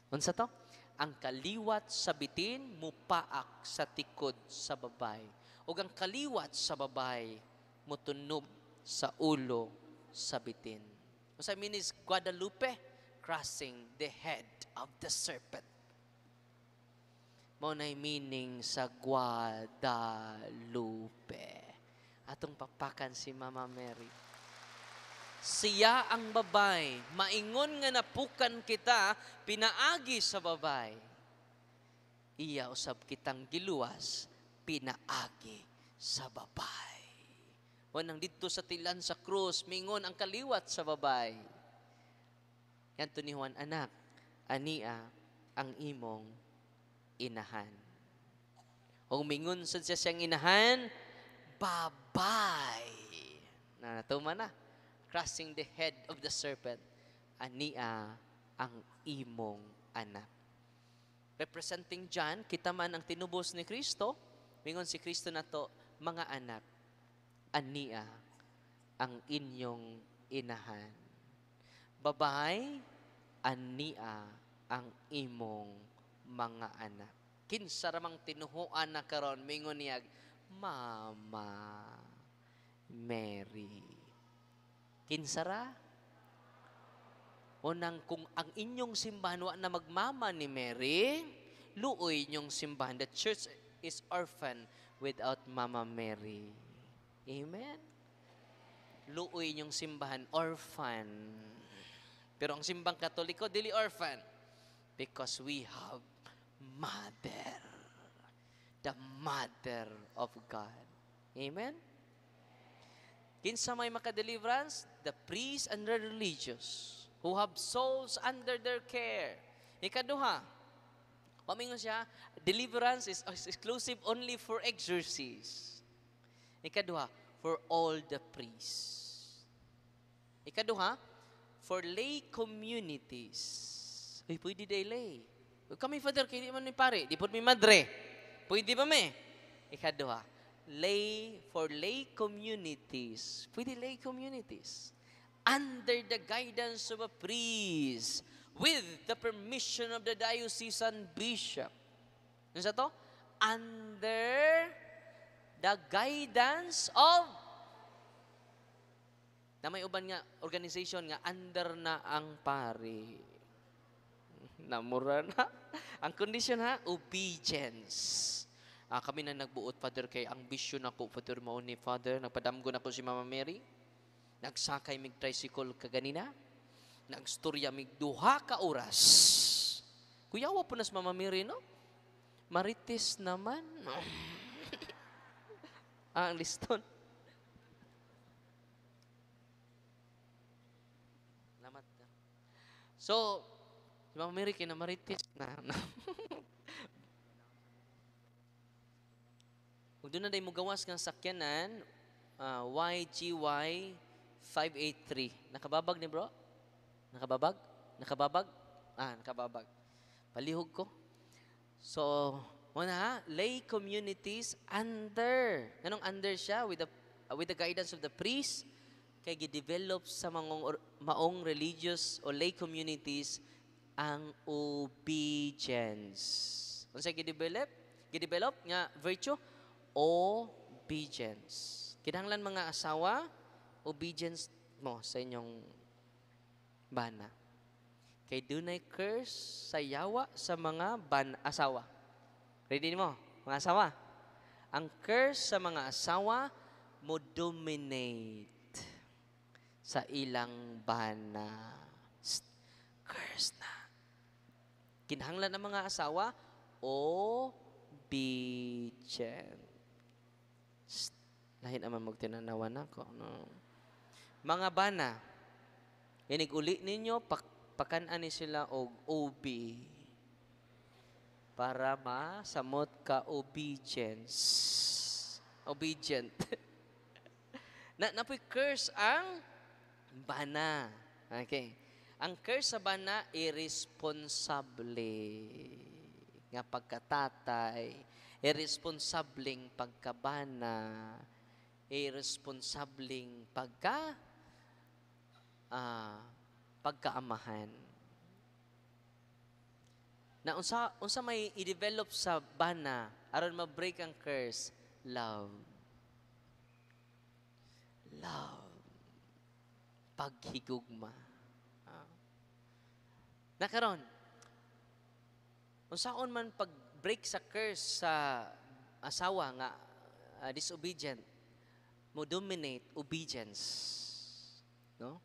Unsa to? Ang kaliwat sa bitin, mupaak sa tikod sa babae. O ang kaliwat sa babae, mutunob sa ulo sa bitin. Unsa means Guadalupe? Crushing the head of the serpent. Maunay meaning sa Guadalupe. Atong papakan si Mama Mary. Siya ang babay, maingon nga napukan kita, pinaagi sa babay. Iya usab kitang giluwas, pinaagi sa babay. O nang dito sa tilan sa krus, mingon ang kaliwat sa babay. Yan to ni Juan, anak, ania ang imong inahan. O mingon sa siya siyang inahan, babay. Natuma na. Crushing the head of the serpent, ania ang imong anak. Representing John, kita man ang tinubos ni Kristo, mingon si Kristo na to, mga anak, ania ang inyong inahan. Babay, ania ang imong mga anak. Kinsa ramang tinuhuan na karon, mingon niya, Mama Mary. Kinsara? O nang kung ang inyong simbahan wa na magmama ni Mary, luoy inyong simbahan. The church is orphan without Mama Mary. Amen? Luoy inyong simbahan, orphan. Pero ang simbang Katoliko, dili orphan. Because we have mother. The mother of God. Amen? Kinsa may maka-deliverance? The priests and the religious who have souls under their care. Ikaduha, pamingon siya, deliverance is exclusive only for exorcists. Ikaduha, for all the priests. Ikaduha, for lay communities. Uy, pwede day lay. Kami, Father, kaya di man ni pare, di po mi madre. Pwede ba me? Ikaduha, lay for lay communities. Pwede lay communities. Under the guidance of a priest. With the permission of the diocesan bishop. Ano sa to? Under the guidance of. Na may uban nga organization nga under na ang pari. Namura na. Ang condition ha? Obedience. Kami na nagbuot, Father, kay ang bisyon ako, Father, mauni, Father, nagpadamgo na ko si Mama Mary, nagsakay mig tricycle kaganina, nagstorya mig duha ka oras. Kuyawa po na si Mama Mary, no? Marites naman. Ang liston. Salamat. So, si Mama Mary kay na marites na. Kung doon na dahil mo gawas ng sakyanan, YGY 583. Nakababag ni bro? Nakababag? Nakababag? Nakababag. Palihog ko. So, muna ha, lay communities under. Anong under siya? With the guidance of the priest, kaya gidevelop sa mga maong religious o lay communities ang obedience. Kung siya gidevelop nga virtue, obedience. Kinahanglan mga asawa, obedience mo sa inyong bana. Kay dunay curse sa yawa sa mga ban-asawa. Ready mo, mga asawa? Ang curse sa mga asawa mo dominate sa ilang bana. Curse na. Kinahanglan ng mga asawa, obedient. Lahin naman magtinanawan ako. No? Mga bana, inig-uli ninyo, pakanani sila og obi para masamot ka obedience. Obedient. Napoy curse ang bana. Okay. Ang curse sa bana, irresponsable nga pagkatatay, irresponsableng pagkabana, irresponsableng pagkaamahan. Na unsa may i-develop sa bana aron ma-break ang curse, love. Love. Paghigugma. Na karon. Unsaon man pag-break sa curse sa asawa nga disobedient, mo dominate obedience. No?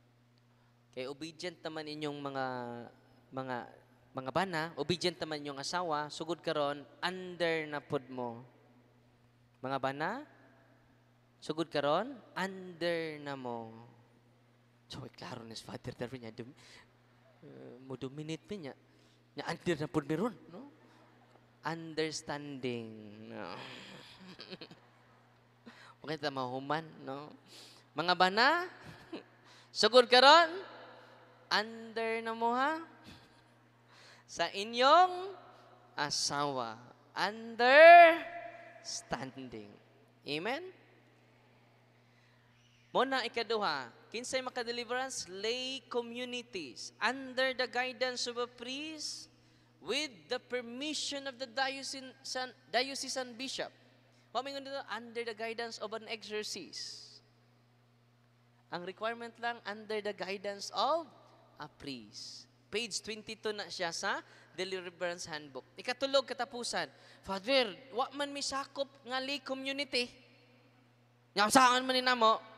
Kaya obedient naman inyong mga bana, obedient naman inyong asawa, sugod karon under na pod mo. Mga bana, sugod karon under na mo. So, klaro ni Father Darwin niya, mo dominate pa niya. Niya under na pod meron, no? Understanding. No? Okay, tamahuman, no? Mga bana, sugod karon under na mo ha? Sa inyong asawa. Understanding. Amen? Muna, ikaduha. Kinsay makadeliverance, lay communities under the guidance of a priest with the permission of the diocesan bishop. Pamingon dito, under the guidance of an exorcist. Ang requirement lang, under the guidance of a priest. Page 22 na siya sa Deliverance Handbook. Ikatulog katapusan. Father, wa man misakop nga lay community. Nga saan man ninamo?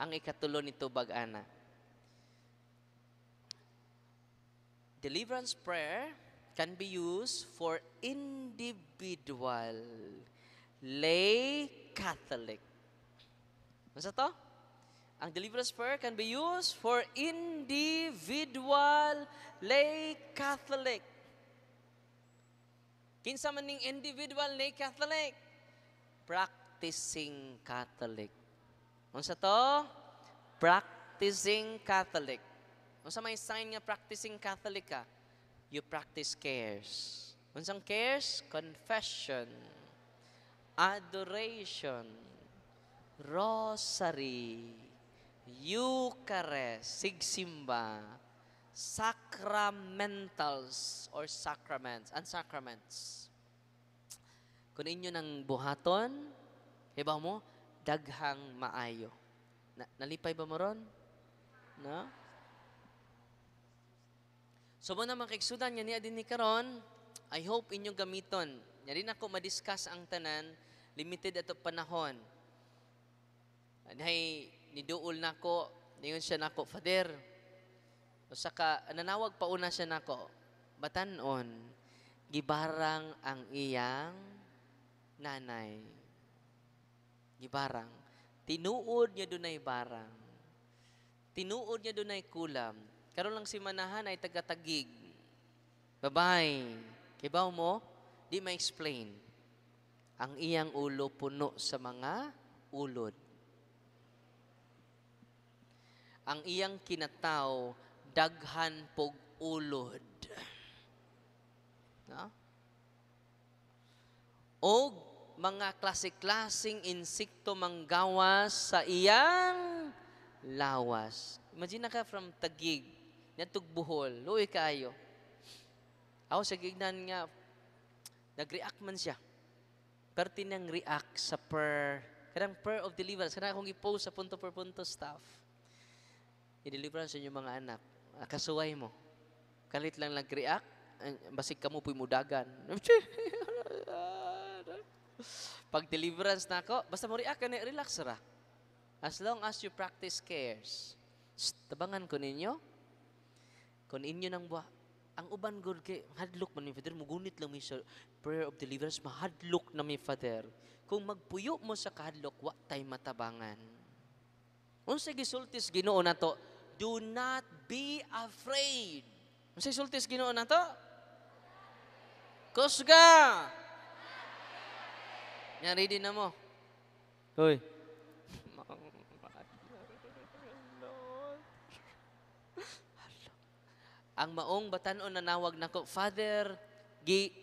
Ang ikatulo nito bag-ana. Deliverance prayer can be used for individual lay Catholic. Masa to? Ang deliverance prayer can be used for individual lay Catholic. Kinsa man ning individual lay Catholic? Practicing Catholic. Unsa to? Practicing Catholic. Unsa may sign nga practicing Catholic ka? You practice cares. Unsang cares? Confession, adoration, rosary, Eucharist, sigsimba, sacramentals or sacraments, and sacraments. Kung inyo ng buhaton, iba mo, daghang maayo. Nalipay ba mo ron? No? So, muna mga kaigsudan, yan niya din ni karon, I hope inyong gamiton. Yan din ako madiscuss ang tanan, limited ato panahon. Dahil, niduol na ko, ningon siya na ko, Father, o saka, nanawag pa una siya na ko, batanon, gibarang ang iyang nanay. Gibarang. Tinuod niya dunay barang. Tinuod niya dunay kulam. Karon lang si manahan ay tagatagig. Babay. Kibaw mo, di ma-explain. Ang iyang ulo puno sa mga ulod. Ang iyang kinatao, daghan pog ulod. No? O mga klase-klaseng insekto manggawas sa iyang lawas. Imagine ka from Tagig, natug Bohol, luwi kayo. Ako sa gignan nga, nag-react man siya. Pero tinang react sa prayer. Kanang prayer of deliverance. Kanang akong i-post sa punto-per-punto staff. I-deliverance yung mga anak. Kasuway mo. Kalit lang nag-react, basig ka mo po'y mudagan. Pag deliverance na ako, basta mo react, relax ra. As long as you practice cares. Tabangan ko ninyo. Kung inyo nang buha. Ang uban God kay hadlok man ni Father, mugunit lang may prayer of deliverance, mahadlok na may Father. Kung magpuyo mo sa kahadlok, wa tay matabangan. Unsay gisultis Ginoo nato? Do not be afraid. Unsay gisultis Ginoo nato? Kusga. Nya ready na mo. Hoy. Ang maong batan-on na nawag nako, Father,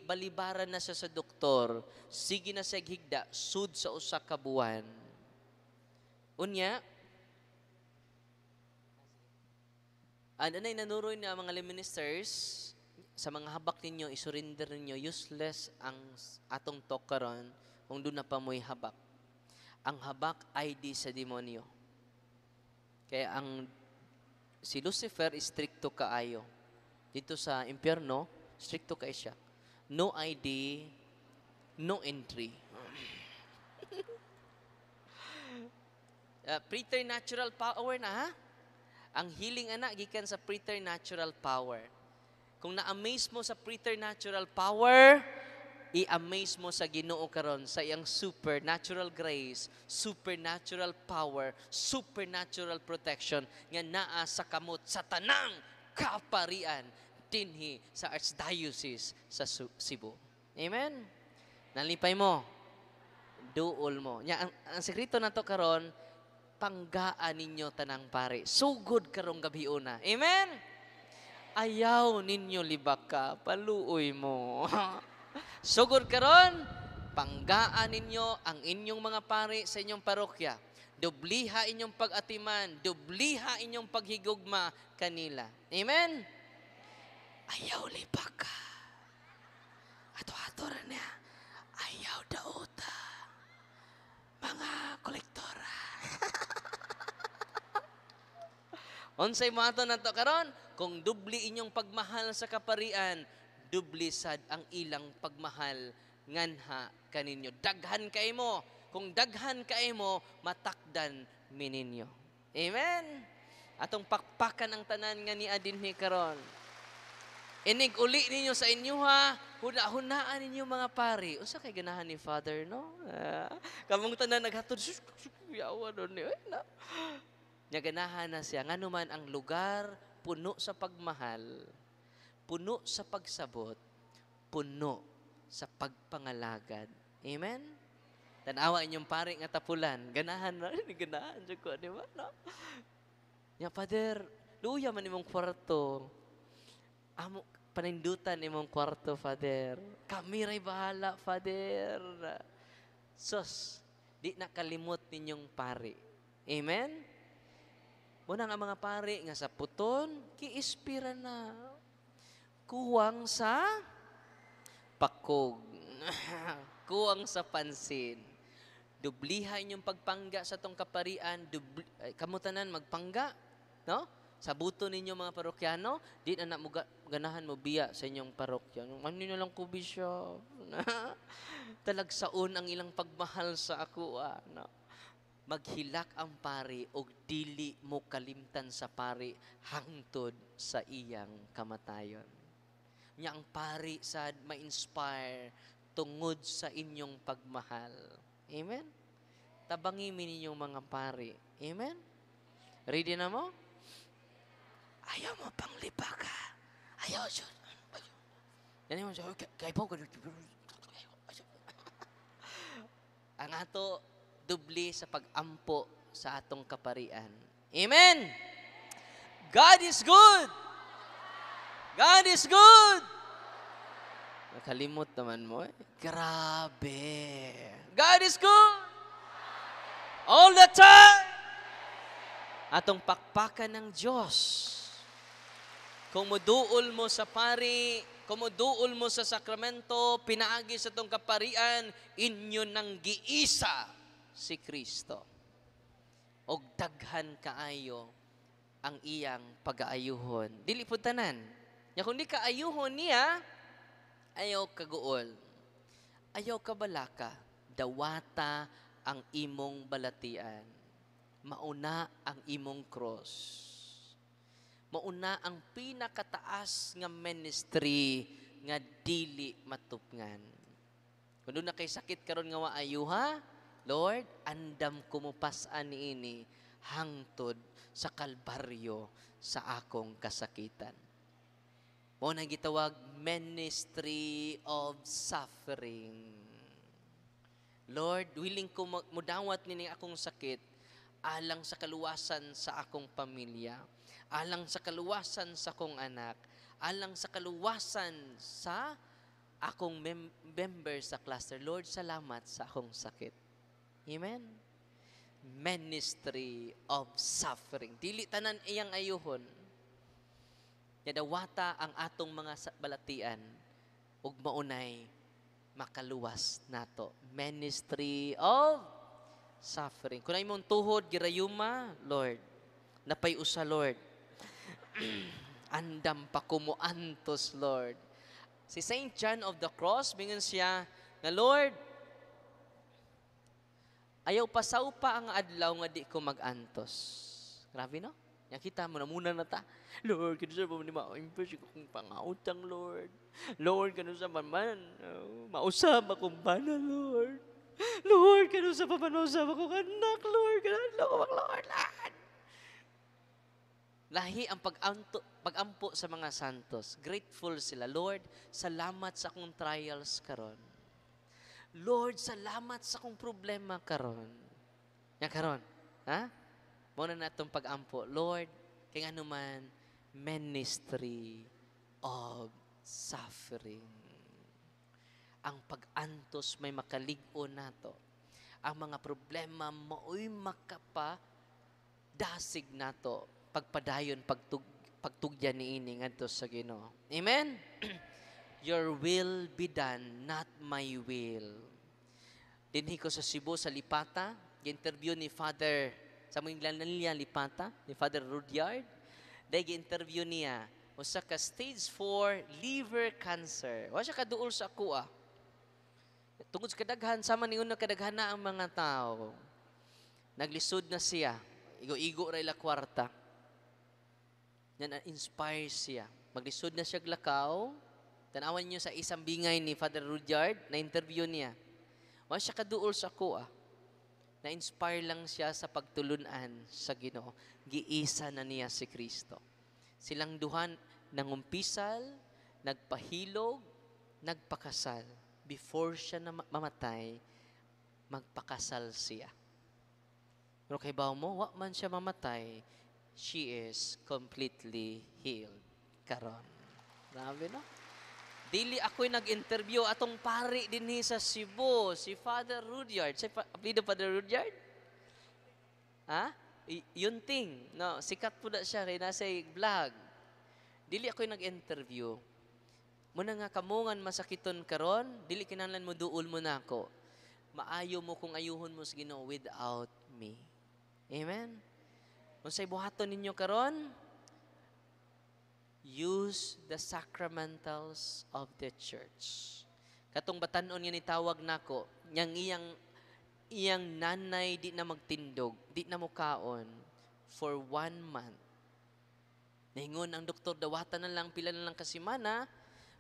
balibaran na siya sa doktor, sige na siya higda, sud sa usa ka buwan. Unya, anay nanuroy na mga ministers, sa mga habak ninyo, isurrender ninyo, useless ang atong talk karon kung doon na pa mo'y habak. Ang habak ay di sa demonyo. Kaya ang si Lucifer, stricto kaayo. Dito sa impyerno, stricto kay siya. No ID, no entry. Preternatural power na ha? Ang healing anak, gikan sa preternatural power. Kung na-amaze mo sa preternatural power, i-amaze mo sa Ginoo karon sa iyang supernatural grace, supernatural power, supernatural protection nga naa sa kamot sa tanang kaparian tinhi sa Archdiocese sa Cebu. Amen? Nalipay mo. Duol mo. Nya, ang sekreto na to karon, panggaan ninyo tanang pare. Sugod karong gabi una. Amen? Ayaw ninyo libaka. Paluoy mo. Sugod karon, panggaan ninyo ang inyong mga pare sa inyong parokya. Dubliha inyong pag-atiman, dubliha inyong paghigugma kanila. Amen? Ayaw libaka. Ato-ato rin niya. Ayaw dauta. Mga kolektora. Onsay mo ato na to karon, kung dubli inyong pagmahal sa kaparian, dubli sad ang ilang pagmahal nganha kaninyo. Daghan kay mo. Kung daghan kay mo, matakdan mininyo. Amen? Atong pakpakan ang tanan nga ni adinhi karon. Inig uli ninyo sa inyo ha, huna-hunaan ninyo mga pari. Usa kay ganahan ni Father, no? Kamong tanan naghatod, yawa doon niyo. Nga ganahan na siya. Nga naman ang lugar, puno sa pagmahal, puno sa pagsabot, puno sa pagpangalagad. Amen? Tanawa inyong pare nga tapulan. Ganahan na rin. Ganahan siya ko. Di ba? No? Ya, Father, luya man imong kwarto. Amo, panindutan imong kwarto, Father. Kami ray bahala, Father. Sos, di nakalimot ninyong pare. Amen? Muna nga mga pare nga sa puton, kiispira na. Kuwang sa pakog. Kuwang sa pansin. Dublihan yung pagpangga sa tong kaparian, kamutanan magpangga, no? Sa buto ninyo mga parokyano, di na ganahan mo biya sa inyong parokya. Ano na lang kubi siya? Talagsaon ang ilang pagmahal sa ako, no? Maghilak ang pari og dili mo kalimtan sa pari hangtod sa iyang kamatayon. Nya ang pari sad ma-inspire tungod sa inyong pagmahal. Amen? Tabangi ninyong mga pari. Amen? Ready na mo? Ayaw mo pang libaka. Ayaw siya. Yan mo siya, kaya po. Ang ato, dubli sa pag-ampo sa atong kaparian. Amen? God is good! God is good! Nakalimot naman mo eh. Grabe! God is good all the time. Atong pakpakan ng Diyos. Kumuduol mo sa pari, kumuduol mo sa sakramento, pinaagi sa tong kaparian, inyo nang giisa si Kristo. Og daghan kaayo ang iyang pag-aayuhon. Dili pud tanan. Nya kundi kaayuhon niya, ayaw kaguol. Ayaw kabalaka, dawata ang imong balatian. Mauna ang imong cross. Mauna ang pinakataas nga ministry nga dili matupngan. Kuno na kay sakit karon nga waayuha, Lord, andam kumupasaan niini hangtod sa kalbaryo sa akong kasakitan. Mao nang gitawag ministry of suffering. Lord, willing ko mudawat nining akong sakit alang sa kaluwasan sa akong pamilya, alang sa kaluwasan sa akong anak, alang sa kaluwasan sa akong member sa cluster. Lord, salamat sa akong sakit. Amen? Ministry of suffering. Dili tanan iyang ayuhon. Nadawata ang atong mga balatian ug maunay makaluwas nato. Ministry of suffering. Kunay mong tuhod girayuma, Lord. Napay usa, Lord. Andam pa kumuantos, Lord. Si Saint John of the Cross bingon siya nga Lord, ayaw pasaw pa ang adlaw nga di ko magantos. Grabe no? Nakita mo na muna na ta. Lord, kano sa man ma-impress kong pangautang, Lord. Lord, kano sa man mausab akong bana, Lord. Lord, kano sa papanusab akong anak, Lord. Kano ko maglord. Lahi ang pagampo sa mga santos. Grateful sila. Lord, salamat sa akong trials karon. Lord, salamat sa akong problema karon. Yan karon. Ha? Muna na itong pag-ampo. Lord, kaya nga naman, ministry of suffering. Ang pag-antos may makaligo nato. Ang mga problema mao'y makapadasig nato. Pagpadayon, pagtugyan ni ining ato sa Ginoo. Amen? Your will be done, not my will. Dinhi ko sa Cebu, sa Lipata, interview ni Father sa mga niya Lipata, ni Father Rudyard, dahil interview niya, usa ka stage 4 liver cancer. Wa siya kaduol sa kuha. Tungod sa kadaghan, sama ni una kadaghan na ang mga tao. Naglisod na siya. Igo-igo ray la kwarta. Na-inspire siya. Maglisod na siya glakaw. Tanawan niyo sa isang bingay ni Father Rudyard, na-interview niya. Wa siya kaduol sa kuha. Na-inspire lang siya sa pagtulunan sa Ginoo. Giisa na niya si Kristo. Silang duhan nangumpisal, nagpahilog, nagpakasal. Before siya na mamatay, magpakasal siya. Pero kay bawo mo, wa man siya mamatay, she is completely healed. Karon. Grabe no? Dili ako'y nag-interview atong pari dinhi sa Cebu, si Father Rudyard. Si Father Rudyard? Ha? Yunting. No, sikat po na siya rin. Nasa vlog. Dili ako'y nag-interview. Muna nga kamungan masakiton karon, dili kinahanglan mo duol mo na ako. Maayo mo kung ayuhon mo sa Ginoo without me. Amen? Kung sa'y buhaton ninyo karon, use the sacramentals of the church. Katong batanon nga nitawag nako, yang iyang nanay di na magtindog, di na mukaon for 1 month. Naingon ang doktor, dawatan na lang, pila na lang kasimana,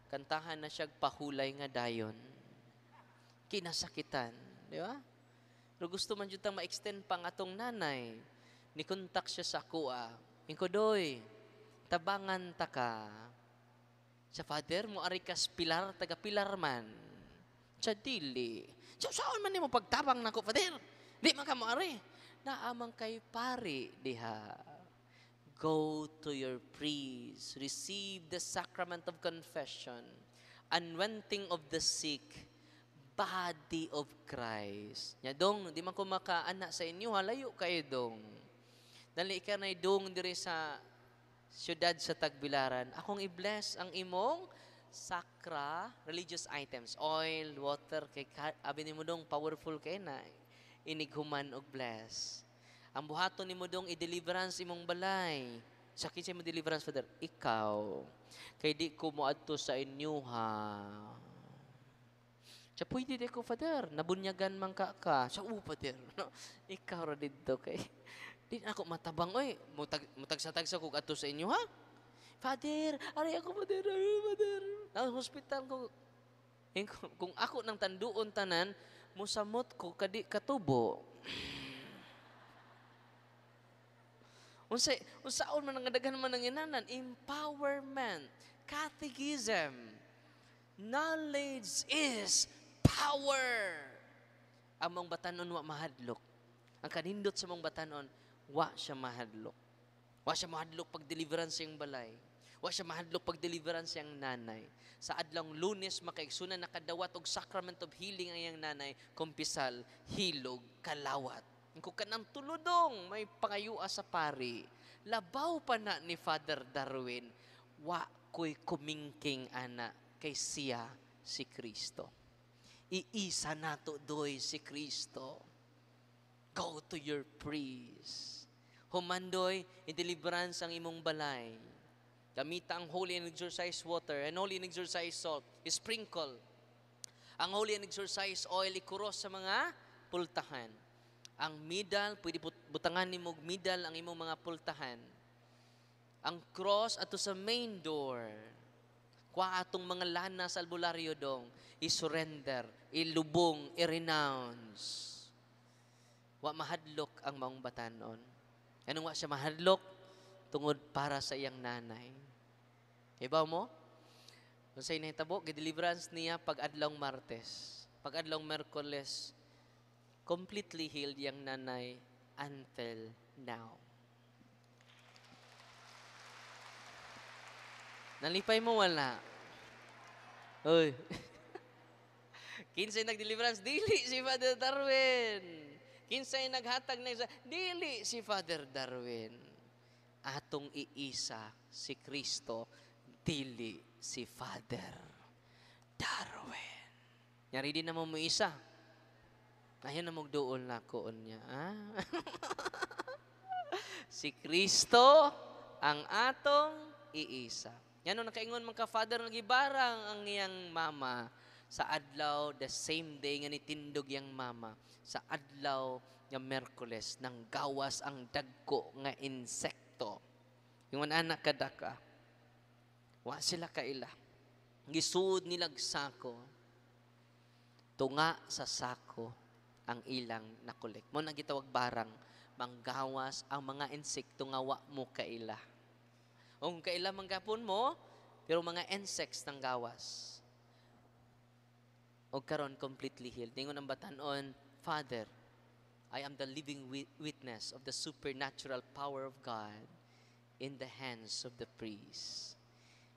kantahan na siya pahulay nga dayon. Kinasakitan, di ba? Pero gusto man jud ta ma-extend pang atong nanay, ni kontak siya sa kuha. Inkodoy, tabangan taka. Sa Father, mo arikas pilar, taga-pilar man. Sa dili. Sa saan man mo pagtabang nako, Father? Di man ka mo ari. Naamang kay pari, diha. Go to your priest. Receive the sacrament of confession. Anointing of the sick. Body of Christ. Nya dong, di man ko makaana sa inyo, halayo kayo dong. Dali ka na dong diri sa siyudad sa Tagbilaran, akong i-bless ang imong sacra religious items, oil, water, kay abi nimo dong powerful kay na inighuman og bless. Ang buhaton nimo dong i-deliverance imong balay, Sa kinsay mo deliverance, Father, ikaw, kay di ko moadto sa inyo, ha. Sa pwede di ko, Father, nabunyagan man ka ka. Sa Father, no? Ikaw ra dito, kay din ako matabang, oy, mutag-sa-tagsa ko adto sa inyo, ha? Father, aray ako, Father, aray, Father. Nang hospital ko, kung ako nang tanduon tanan, musamot ko kadi katubo. Unsaon man ang daghan man ang inanan, empowerment, catechism, knowledge is power. Ang mong batanon wa mahadlok. Ang kanindot sa mong batanon, wa siya mahadlok. Wa siya mahadlok pag deliverance yung balay. Wa siya mahadlok pag deliverance yung nanay. Sa adlong Lunes, makaigsunan nakadawat og sacrament of healing ang iyang nanay, kumpisal, hilog, kalawat. Kung ka ng tuludong, may pangayua sa pari. Labaw pa na ni Father Darwin, wa ko'y kumingking ana kay siya si Kristo. Iisa na to doy si Kristo. Go to your priest. Humandoy, i-deliverance ang imong balay. Gamita ang holy and exorcise water and holy and exorcise salt. Sprinkle. Ang holy and exorcise oil, ikuros sa mga pultahan. Ang midal, pwede butangan ni mog midal ang imong mga pultahan. Ang cross ato sa main door. Kwa atong mga lana sa albularyo dong, i-surrender, ilubong, i-renounce. Wa mahadlok ang maong batanon. Anong wa siya mahadlok? Tungod para sa iyang nanay. Ibaw mo? Kung sa'yo nahitabo, gideliverance niya pag-adlong Martes, pag-adlong Merkules, completely healed yung nanay until now. Nalipay mo wala. Oy. Kinsay nag-deliverance, dili si Father Darwin. Kinsay naghatag na isa, dili si Father Darwin. Atong iisa si Kristo, dili si Father Darwin. Nyari din naman mo isa. Ayan na magdool na koon niya. Ah? Si Kristo ang atong iisa. Yan o, nakaingon man ka, Father, nagibarang ang iyang mama sa adlaw, the same day nga nitindog yang mama. Sa adlaw nga Merkules, nang gawas ang dagko nga insekto. Yung anak kadaka, wa sila kaila. Gisud nilag sako, tunga sa sako, ang ilang nakolek. Mo nagitawag barang, manggawas ang mga insekto nga wa mo kaila. Ong kaila manggapon mo, pero mga insects nang gawas. O karon completely healed. Ningon ang batanon, Father, I am the living witness of the supernatural power of God in the hands of the priest.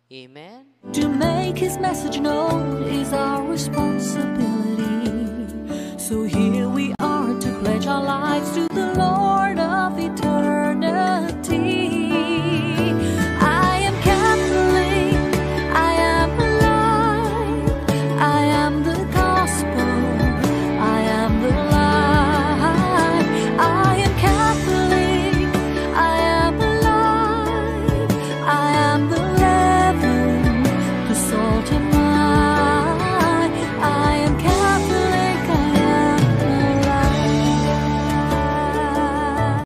Amen? To make His message known is our responsibility. So here we are to pledge our lives to the Lord of eternity. I am Catholic, I am alive, I am the